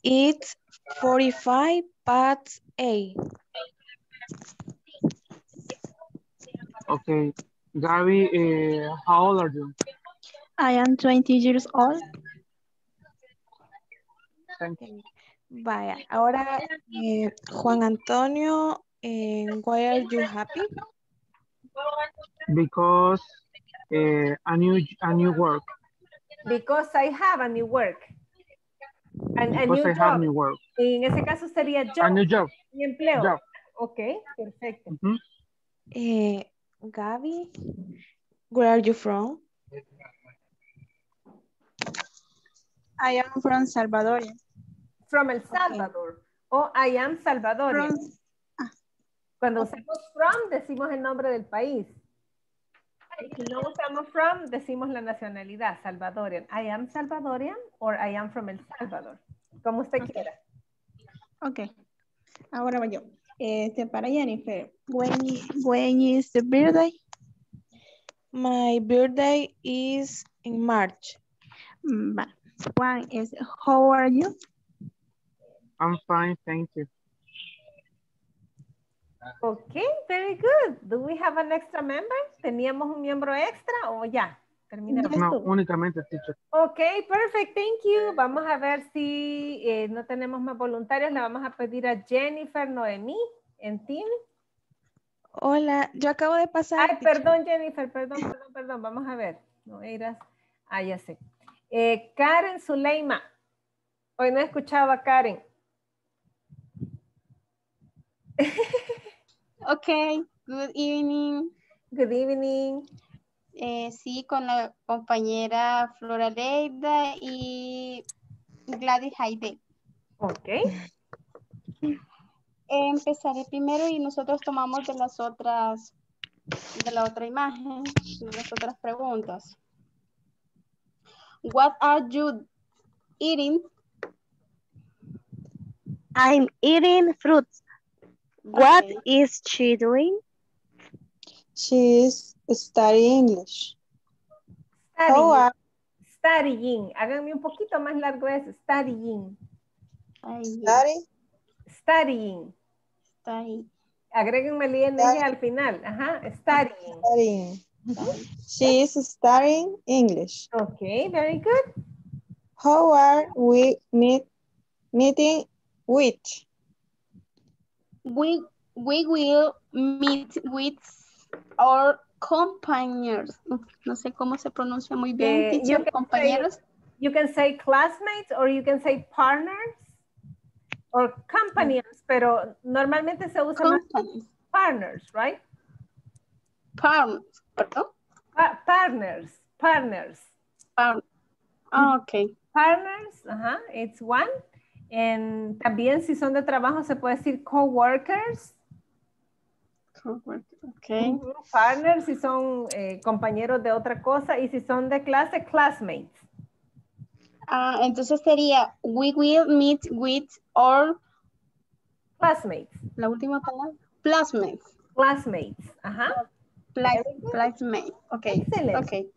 It's forty-five past eight. Okay. Gabby, uh, how old are you? I am twenty years old. Thank you. Vaya, ahora eh, Juan Antonio, eh, why are you happy? Because uh, a new a new work. Because I have a new work. And a new I job. Have new work. En ese caso sería job. A new job. Mi empleo. Job. Okay, perfecto. Mm-hmm. eh, Gabby, where are you from? I am from Salvador. From El Salvador. Okay. Oh, I am Salvador. From... Ah. Cuando okay. usamos from, decimos el nombre del país. Si no usamos from, decimos la nacionalidad, Salvadorian. I am Salvadorian or I am from El Salvador. Como usted okay. quiera. Ok. Ahora voy yo. Este, para Jennifer, when, when is the birthday? My birthday is in March. But one is, how are you? I'm fine, thank you. Okay, very good. Do we have an extra member? ¿Teníamos un miembro extra o ya? Terminamos. No, únicamente, teacher. Ok, perfect, thank you. Vamos a ver si eh, no tenemos más voluntarios. Le vamos a pedir a Jennifer Noemí en Team. Hola, yo acabo de pasar. Ay, perdón, Jennifer, perdón, perdón, perdón. Vamos a ver. No, eras... Ah, ya sé. Eh, Karen Zuleima. Hoy no he escuchado a Karen. Ok, good evening. Good evening. Eh, sí, con la compañera Flora Leida y Gladys Haide. Ok. Eh, empezaré primero y nosotros tomamos de las otras, de la otra imagen, de las otras preguntas. What are you eating? I'm eating fruits. What okay. is she doing? She is studying English. Studying. Oh, uh, studying. Háganme un poquito más largo eso. Studying. Studying. Studying. Studying. Agréguenme el I N G al final. Ajá. Studying. Studying. She is studying English. Okay, very good. How are we meet, meeting with? We, we will meet with our Compañeros. No sé cómo se pronuncia muy bien. Eh, teacher, compañeros. Say, you can say classmates or you can say partners or companions, pero normalmente se usa más partners, right? Partners, perdón. Pa partners, partners. Par oh, okay. Partners, uh-huh, it's one. En, también si son de trabajo se puede decir co-workers. Co-workers, okay. Uh-huh. Partners si son eh, compañeros de otra cosa y si son de clase, classmates. Ah, entonces sería we will meet with our classmates. La última palabra. Classmates. Classmates, ajá. Uh-huh. Classmates, ok. Excelente. Okay.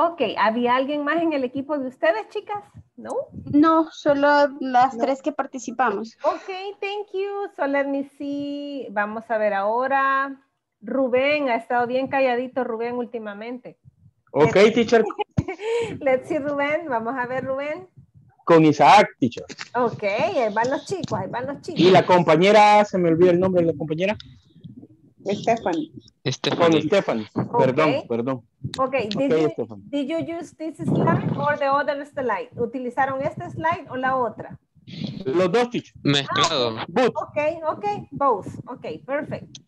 Ok, ¿había alguien más en el equipo de ustedes, chicas? ¿No? No, solo las no. tres que participamos. Ok, thank you. So let me see. Vamos a ver ahora. Rubén, ha estado bien calladito Rubén últimamente. Ok, let's... teacher. Let's see, Rubén. Vamos a ver, Rubén. Con Isaac, teacher. Ok, ahí van los chicos, ahí van los chicos. Y la compañera, se me olvidó el nombre de la compañera. Stephanie. Stephanie. Stephanie. Okay. Perdón, perdón. Okay. Did, okay, you, did you use this slide or the other slide? ¿Utilizaron este slide o la otra? Los dos, teacher. Mezclado. Ah, both. Okay, okay, both. Okay, perfect.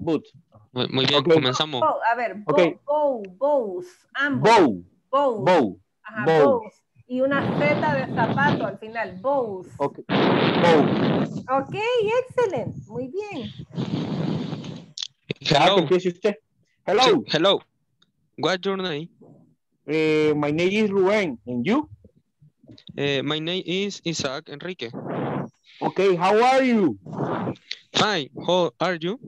Both. Muy, muy bien, okay. Comenzamos. Both, both. A ver, both, okay. both, both, ambos. Both. Both. Both. Ajá, both. Both. Y una Z de zapato al final. Both. Okay. Both. Okay, excelente. Muy bien. Hello. Hello. Hello. What's your name? Uh, my name is Ruben. And you? Uh, my name is Isaac Enrique. Okay. How are you? Hi. How are you?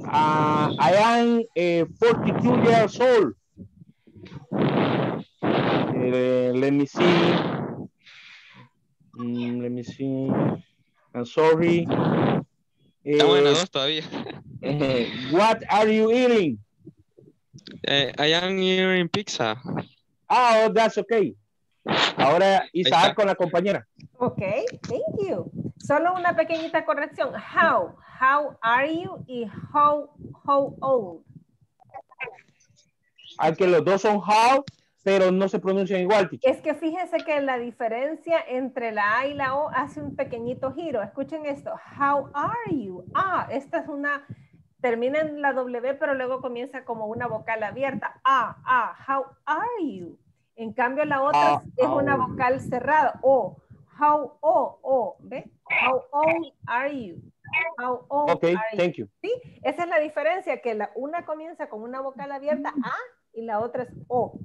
Uh, I am uh, forty-two years old. Uh, let me see. Mm, let me see. I'm sorry. Está buena dos todavía. What are you eating? Uh, I am eating pizza. Ah, oh, that's okay. Ahora Isaac con la compañera. Okay, thank you. Solo una pequeñita corrección. How, how are you y how, how old. Aunque los dos son how, pero no se pronuncian igual. Ticho. Es que fíjense que la diferencia entre la A y la O hace un pequeñito giro. Escuchen esto. How are you? Ah, esta es una, termina en la W, pero luego comienza como una vocal abierta. Ah, ah, how are you? En cambio la otra ah, es oh. una vocal cerrada. O, how, o, o, ¿ve? How old are you? How old okay, are you? Thank you. ¿Sí? Esa es la diferencia, que la una comienza con una vocal abierta, A, y la otra es O.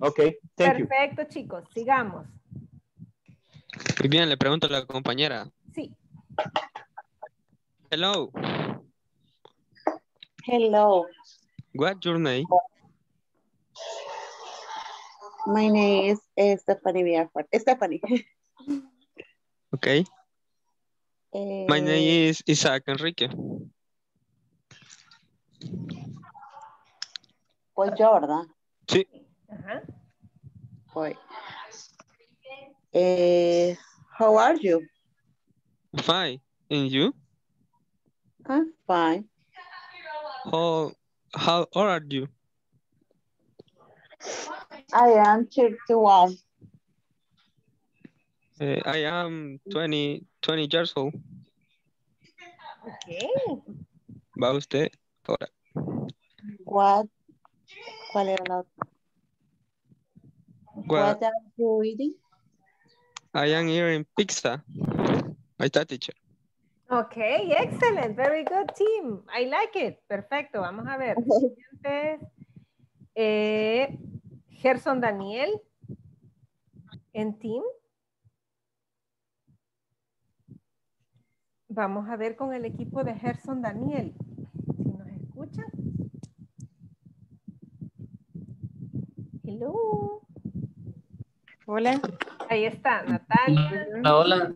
Ok, thank you. Perfecto, chicos, sigamos. Muy bien, le pregunto a la compañera. Sí. Hello. Hello. What's your name? My name is uh, Stephanie Biaford. Stephanie. Ok. Uh, My name is Isaac Enrique. Pues yo, ¿verdad? Sí. Ajá. Voy. Eh, how are you? Fine. And you? I'm fine. How, how old are you? I am thirty-one. Uh, I am twenty, twenty years old. Okay. Va usted ahora. What? ¿Cuál era la otra? What, what are you eating? I am eating pizza. I thought teacher. Okay, excellent. Very good team. I like it. Perfecto. Vamos a ver. eh, Gerson Daniel. En team. Vamos a ver con el equipo de Gerson Daniel. Si nos escuchan. Hello. Hola. Ahí está, Natalia. Hola, hola.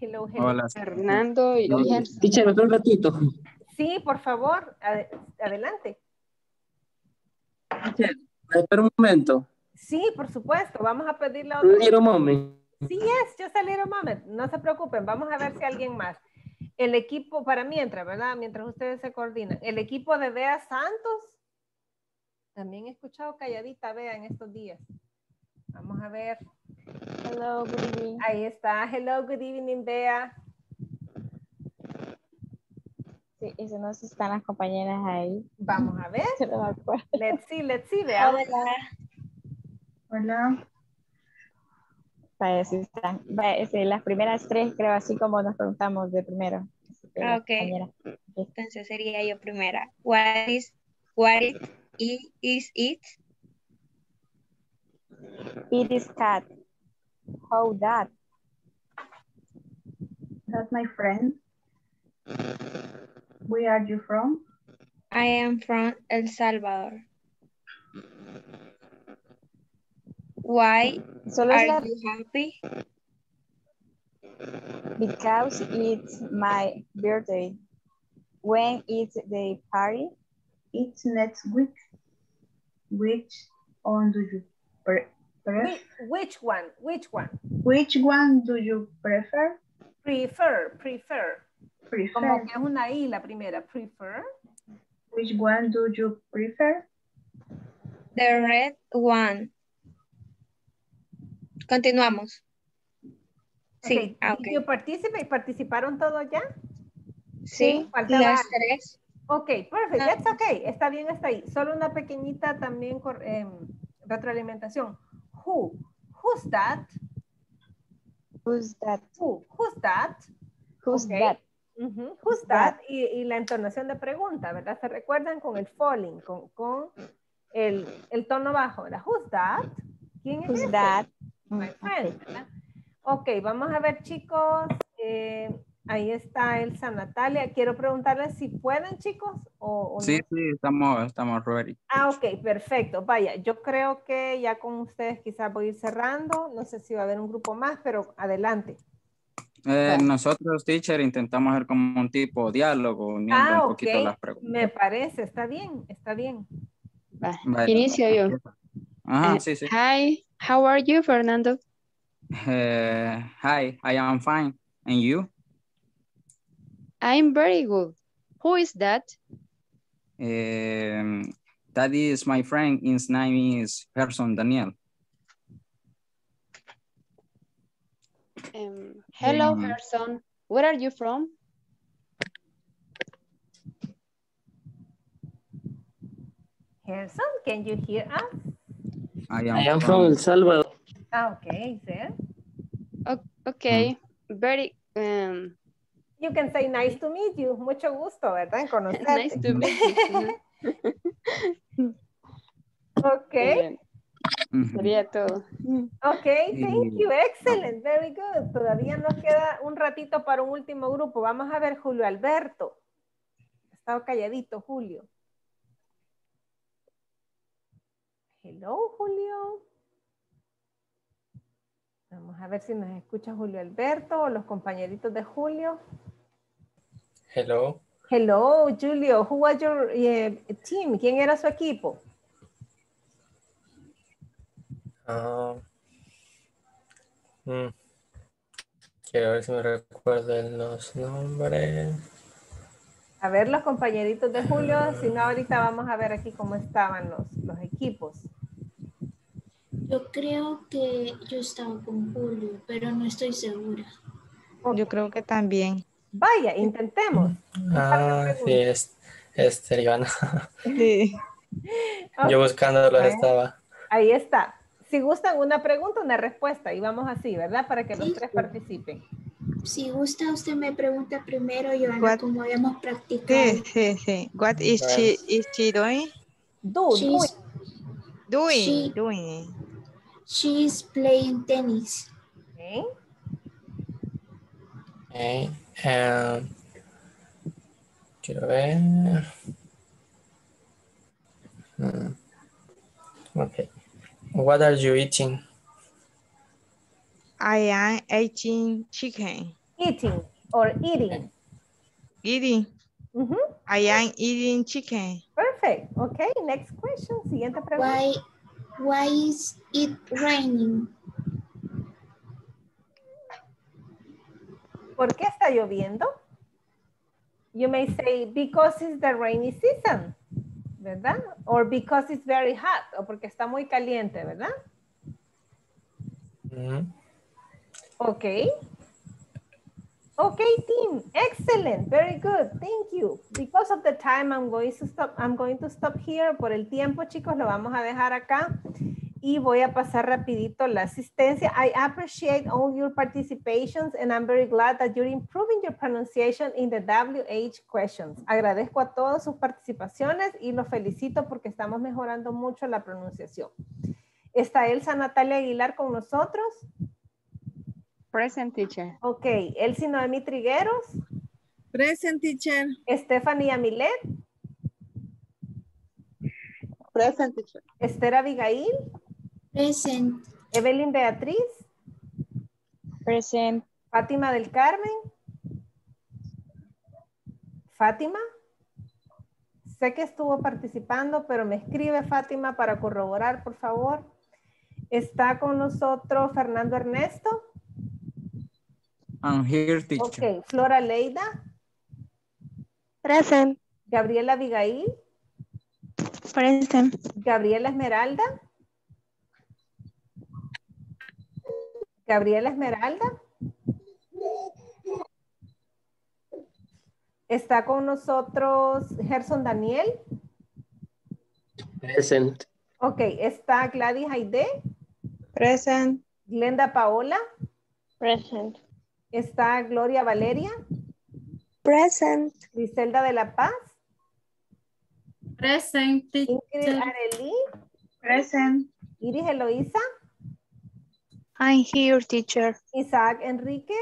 Hello, hello. Hola. Fernando. Teacher, ¿me da un ratito? Sí, por favor. Ad adelante. ¿Me espera un momento? Sí, por supuesto. Vamos a pedir la otra. Little moment. Sí, es, just a little moment. No se preocupen. Vamos a ver si alguien más. el equipo, para mientras, ¿verdad? Mientras ustedes se coordinan. El equipo de Bea Santos. También he escuchado calladita Bea en estos días. Vamos a ver. Hello, good evening. Ahí está. Hello, good evening, Bea. Sí, y si no, si están las compañeras ahí. Vamos a ver. Let's see, let's see, Bea. Hola. Hola. Vaya, si están, vaya, si las primeras tres, creo, así como nos preguntamos de primero. De ok. Compañera. Entonces sería yo primera. What is, what is, it, is it? It is cat. How that? That's my friend. Where are you from? I am from El Salvador. Why Solo are la... you happy? Because it's my birthday. When is the party? It's next week. Which one do you pre prefer? Which one? Which one? Which one do you prefer? Prefer, prefer. Prefer. Como que es una I la primera. Prefer. Which one do you prefer? The red one. Continuamos. Sí, okay. Okay. ¿Y participa, participaron todos ya? Sí, faltaban las tres. Ok, perfecto, that's okay, está bien hasta ahí. Solo una pequeñita también eh, retroalimentación. Who? Who's that? Who's that? Who? Who's that? Who's okay. that? Uh-huh. Who's that? that? Y, y la entonación de pregunta, ¿verdad? ¿Se recuerdan con el falling, con, con el, el tono bajo? ¿Verdad? Who's that? ¿Quién es Who's este? that? My friend, ¿verdad? Ok, vamos a ver, chicos. Eh, ahí está Elsa Natalia. Quiero preguntarles si pueden, chicos. O, o sí, no. sí, estamos, estamos ready. Ah, ok, perfecto. Vaya, yo creo que ya con ustedes quizás voy a ir cerrando. No sé si va a haber un grupo más, pero adelante. Eh, nosotros, teacher, intentamos hacer como un tipo de diálogo, uniendo ah, un poquito okay. las preguntas. Me parece, está bien, está bien. Vale. Inicio yo. Ajá, uh, sí, sí. Hi. How are you, Fernando? Uh, hi, I am fine. And you? I'm very good. Who is that? Um, that is my friend. His name is Person Daniel. Um, hello, um, Person. Where are you from? Person, can you hear us? I am, I am from El Salvador. Ah, okay, sir. Okay, very... Um, you can say nice to meet you. Mucho gusto, ¿verdad? En conocerte. Nice to meet you. Okay. Sería todo. Okay, thank you. Excellent, very good. Todavía nos queda un ratito para un último grupo. Vamos a ver Julio Alberto. Ha estado calladito, Julio. Hello, Julio. Vamos a ver si nos escucha Julio Alberto o los compañeritos de Julio. Hello. Hello, Julio. Who was your eh, team? ¿Quién era su equipo? Uh, mm, quiero ver si me recuerdan los nombres. A ver los compañeritos de Julio, uh, si no ahorita vamos a ver aquí cómo estaban los, los equipos. Yo creo que yo estaba con Julio, pero no estoy segura. Yo creo que también. Vaya, intentemos. Ah, sí, es, es Teriana. Sí. Okay. Yo buscándolo ahí estaba. Ahí está. Si gustan una pregunta, una respuesta. Y vamos así, ¿verdad? Para que sí. los tres participen. Si gusta, usted me pregunta primero, Joana, como habíamos practicado. Sí, sí, sí. What is she, is she doing? Do, doing. Doing, she, doing. She is playing tennis. Okay. Okay. Um, quiero ver. Hmm. Okay. What are you eating? I am eating chicken. Eating or eating? Eating. Mm-hmm. I am eating chicken. Perfect. Okay, next question. Siguiente pregunta. Why, why is it raining? ¿Por qué está lloviendo? you may say, because it's the rainy season, ¿verdad? Or because it's very hot, o porque está muy caliente, ¿verdad? Mm-hmm. Ok. Ok, team. Excellent. Very good. Thank you. Because of the time, I'm going to stop, I'm going to stop here. Por el tiempo, chicos, lo vamos a dejar acá. Y voy a pasar rapidito la asistencia. I appreciate all your participations and I'm very glad that you're improving your pronunciation in the W H questions. Agradezco a todas sus participaciones y los felicito porque estamos mejorando mucho la pronunciación. ¿Está Elsa Natalia Aguilar con nosotros? Present, teacher. Ok. Elsie Noemí Trigueros. Present, teacher. Stephanie Amilet. Present, teacher. Esther Abigail. Present. Evelyn Beatriz. Present. Fátima del Carmen. Fátima. Sé que estuvo participando, pero me escribe Fátima para corroborar, por favor. Está con nosotros Fernando Ernesto. I'm here, teacher. Okay. Flora Leida. Present. Gabriela Abigail. Present. Gabriela Esmeralda. Gabriela Esmeralda. Está con nosotros Gerson Daniel. Present. Ok, está Gladys Haide. Present. Glenda Paola. Present. Está Gloria Valeria. Present. Griselda de la Paz. Present. Ingrid Arely. Present. Iris Eloísa. I'm here, teacher. Isaac Enrique.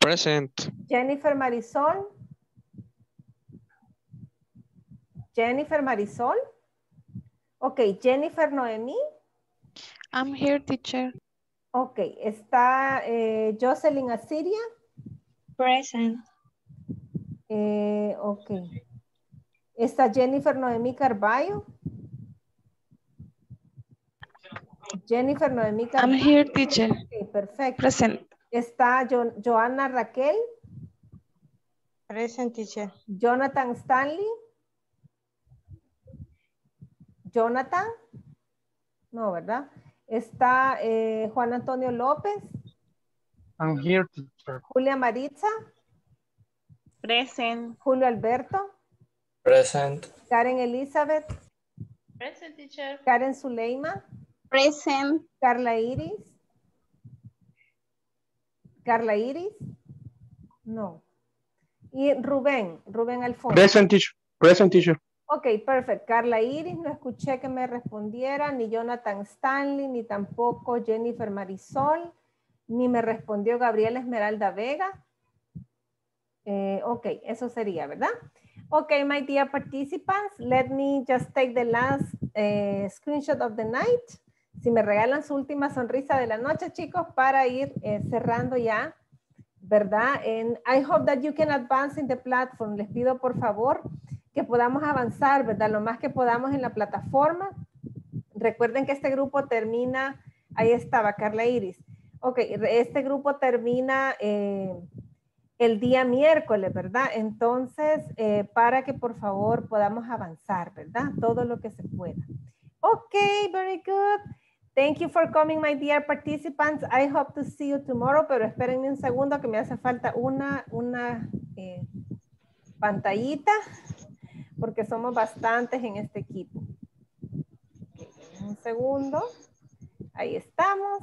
Present. Jennifer Marisol. Jennifer Marisol. Ok, Jennifer Noemí. I'm here, teacher. Ok, está eh, Jocelyn Asiria. Present. Eh, ok. Está Jennifer Noemí Carballo. Jennifer Noemí Carballo. I'm here, teacher. Ok, perfecto. Present. Está jo Joana Raquel. Present, teacher. Jonathan Stanley. Jonathan. No, ¿verdad? Está eh, Juan Antonio López. I'm here, teacher. Julia Maritza. Present. Julio Alberto. Present. Karen Elizabeth. Present, teacher. Karen Zuleima. Present. Carla Iris. Carla Iris. No. Y Rubén. Rubén Alfonso. Present, teacher. Present, teacher. Ok, perfecto. Carla Iris, no escuché que me respondiera, ni Jonathan Stanley, ni tampoco Jennifer Marisol, ni me respondió Gabriela Esmeralda Vega. Eh, ok, eso sería, ¿verdad? Ok, my dear participants, let me just take the last eh, screenshot of the night. Si me regalan su última sonrisa de la noche, chicos, para ir eh, cerrando ya, ¿verdad? And I hope that you can advance in the platform. Les pido, por favor, que podamos avanzar, ¿verdad? Lo más que podamos en la plataforma. Recuerden que este grupo termina, ahí estaba Carla Iris. Ok, este grupo termina eh, el día miércoles, ¿verdad? Entonces, eh, para que por favor podamos avanzar, ¿verdad? Todo lo que se pueda. Ok, very good. Thank you for coming, my dear participants. I hope to see you tomorrow, pero espérenme un segundo que me hace falta una, una eh, pantallita. Porque somos bastantes en este equipo. Un segundo. Ahí estamos.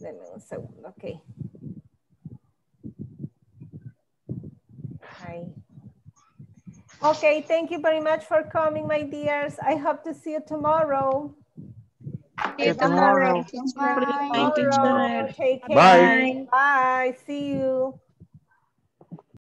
Denme un segundo, ok. Ahí. Ok, thank you very much for coming, my dears. I hope to see you tomorrow. See you tomorrow. Tomorrow. Bye. Bye. Bye. Bye. See you.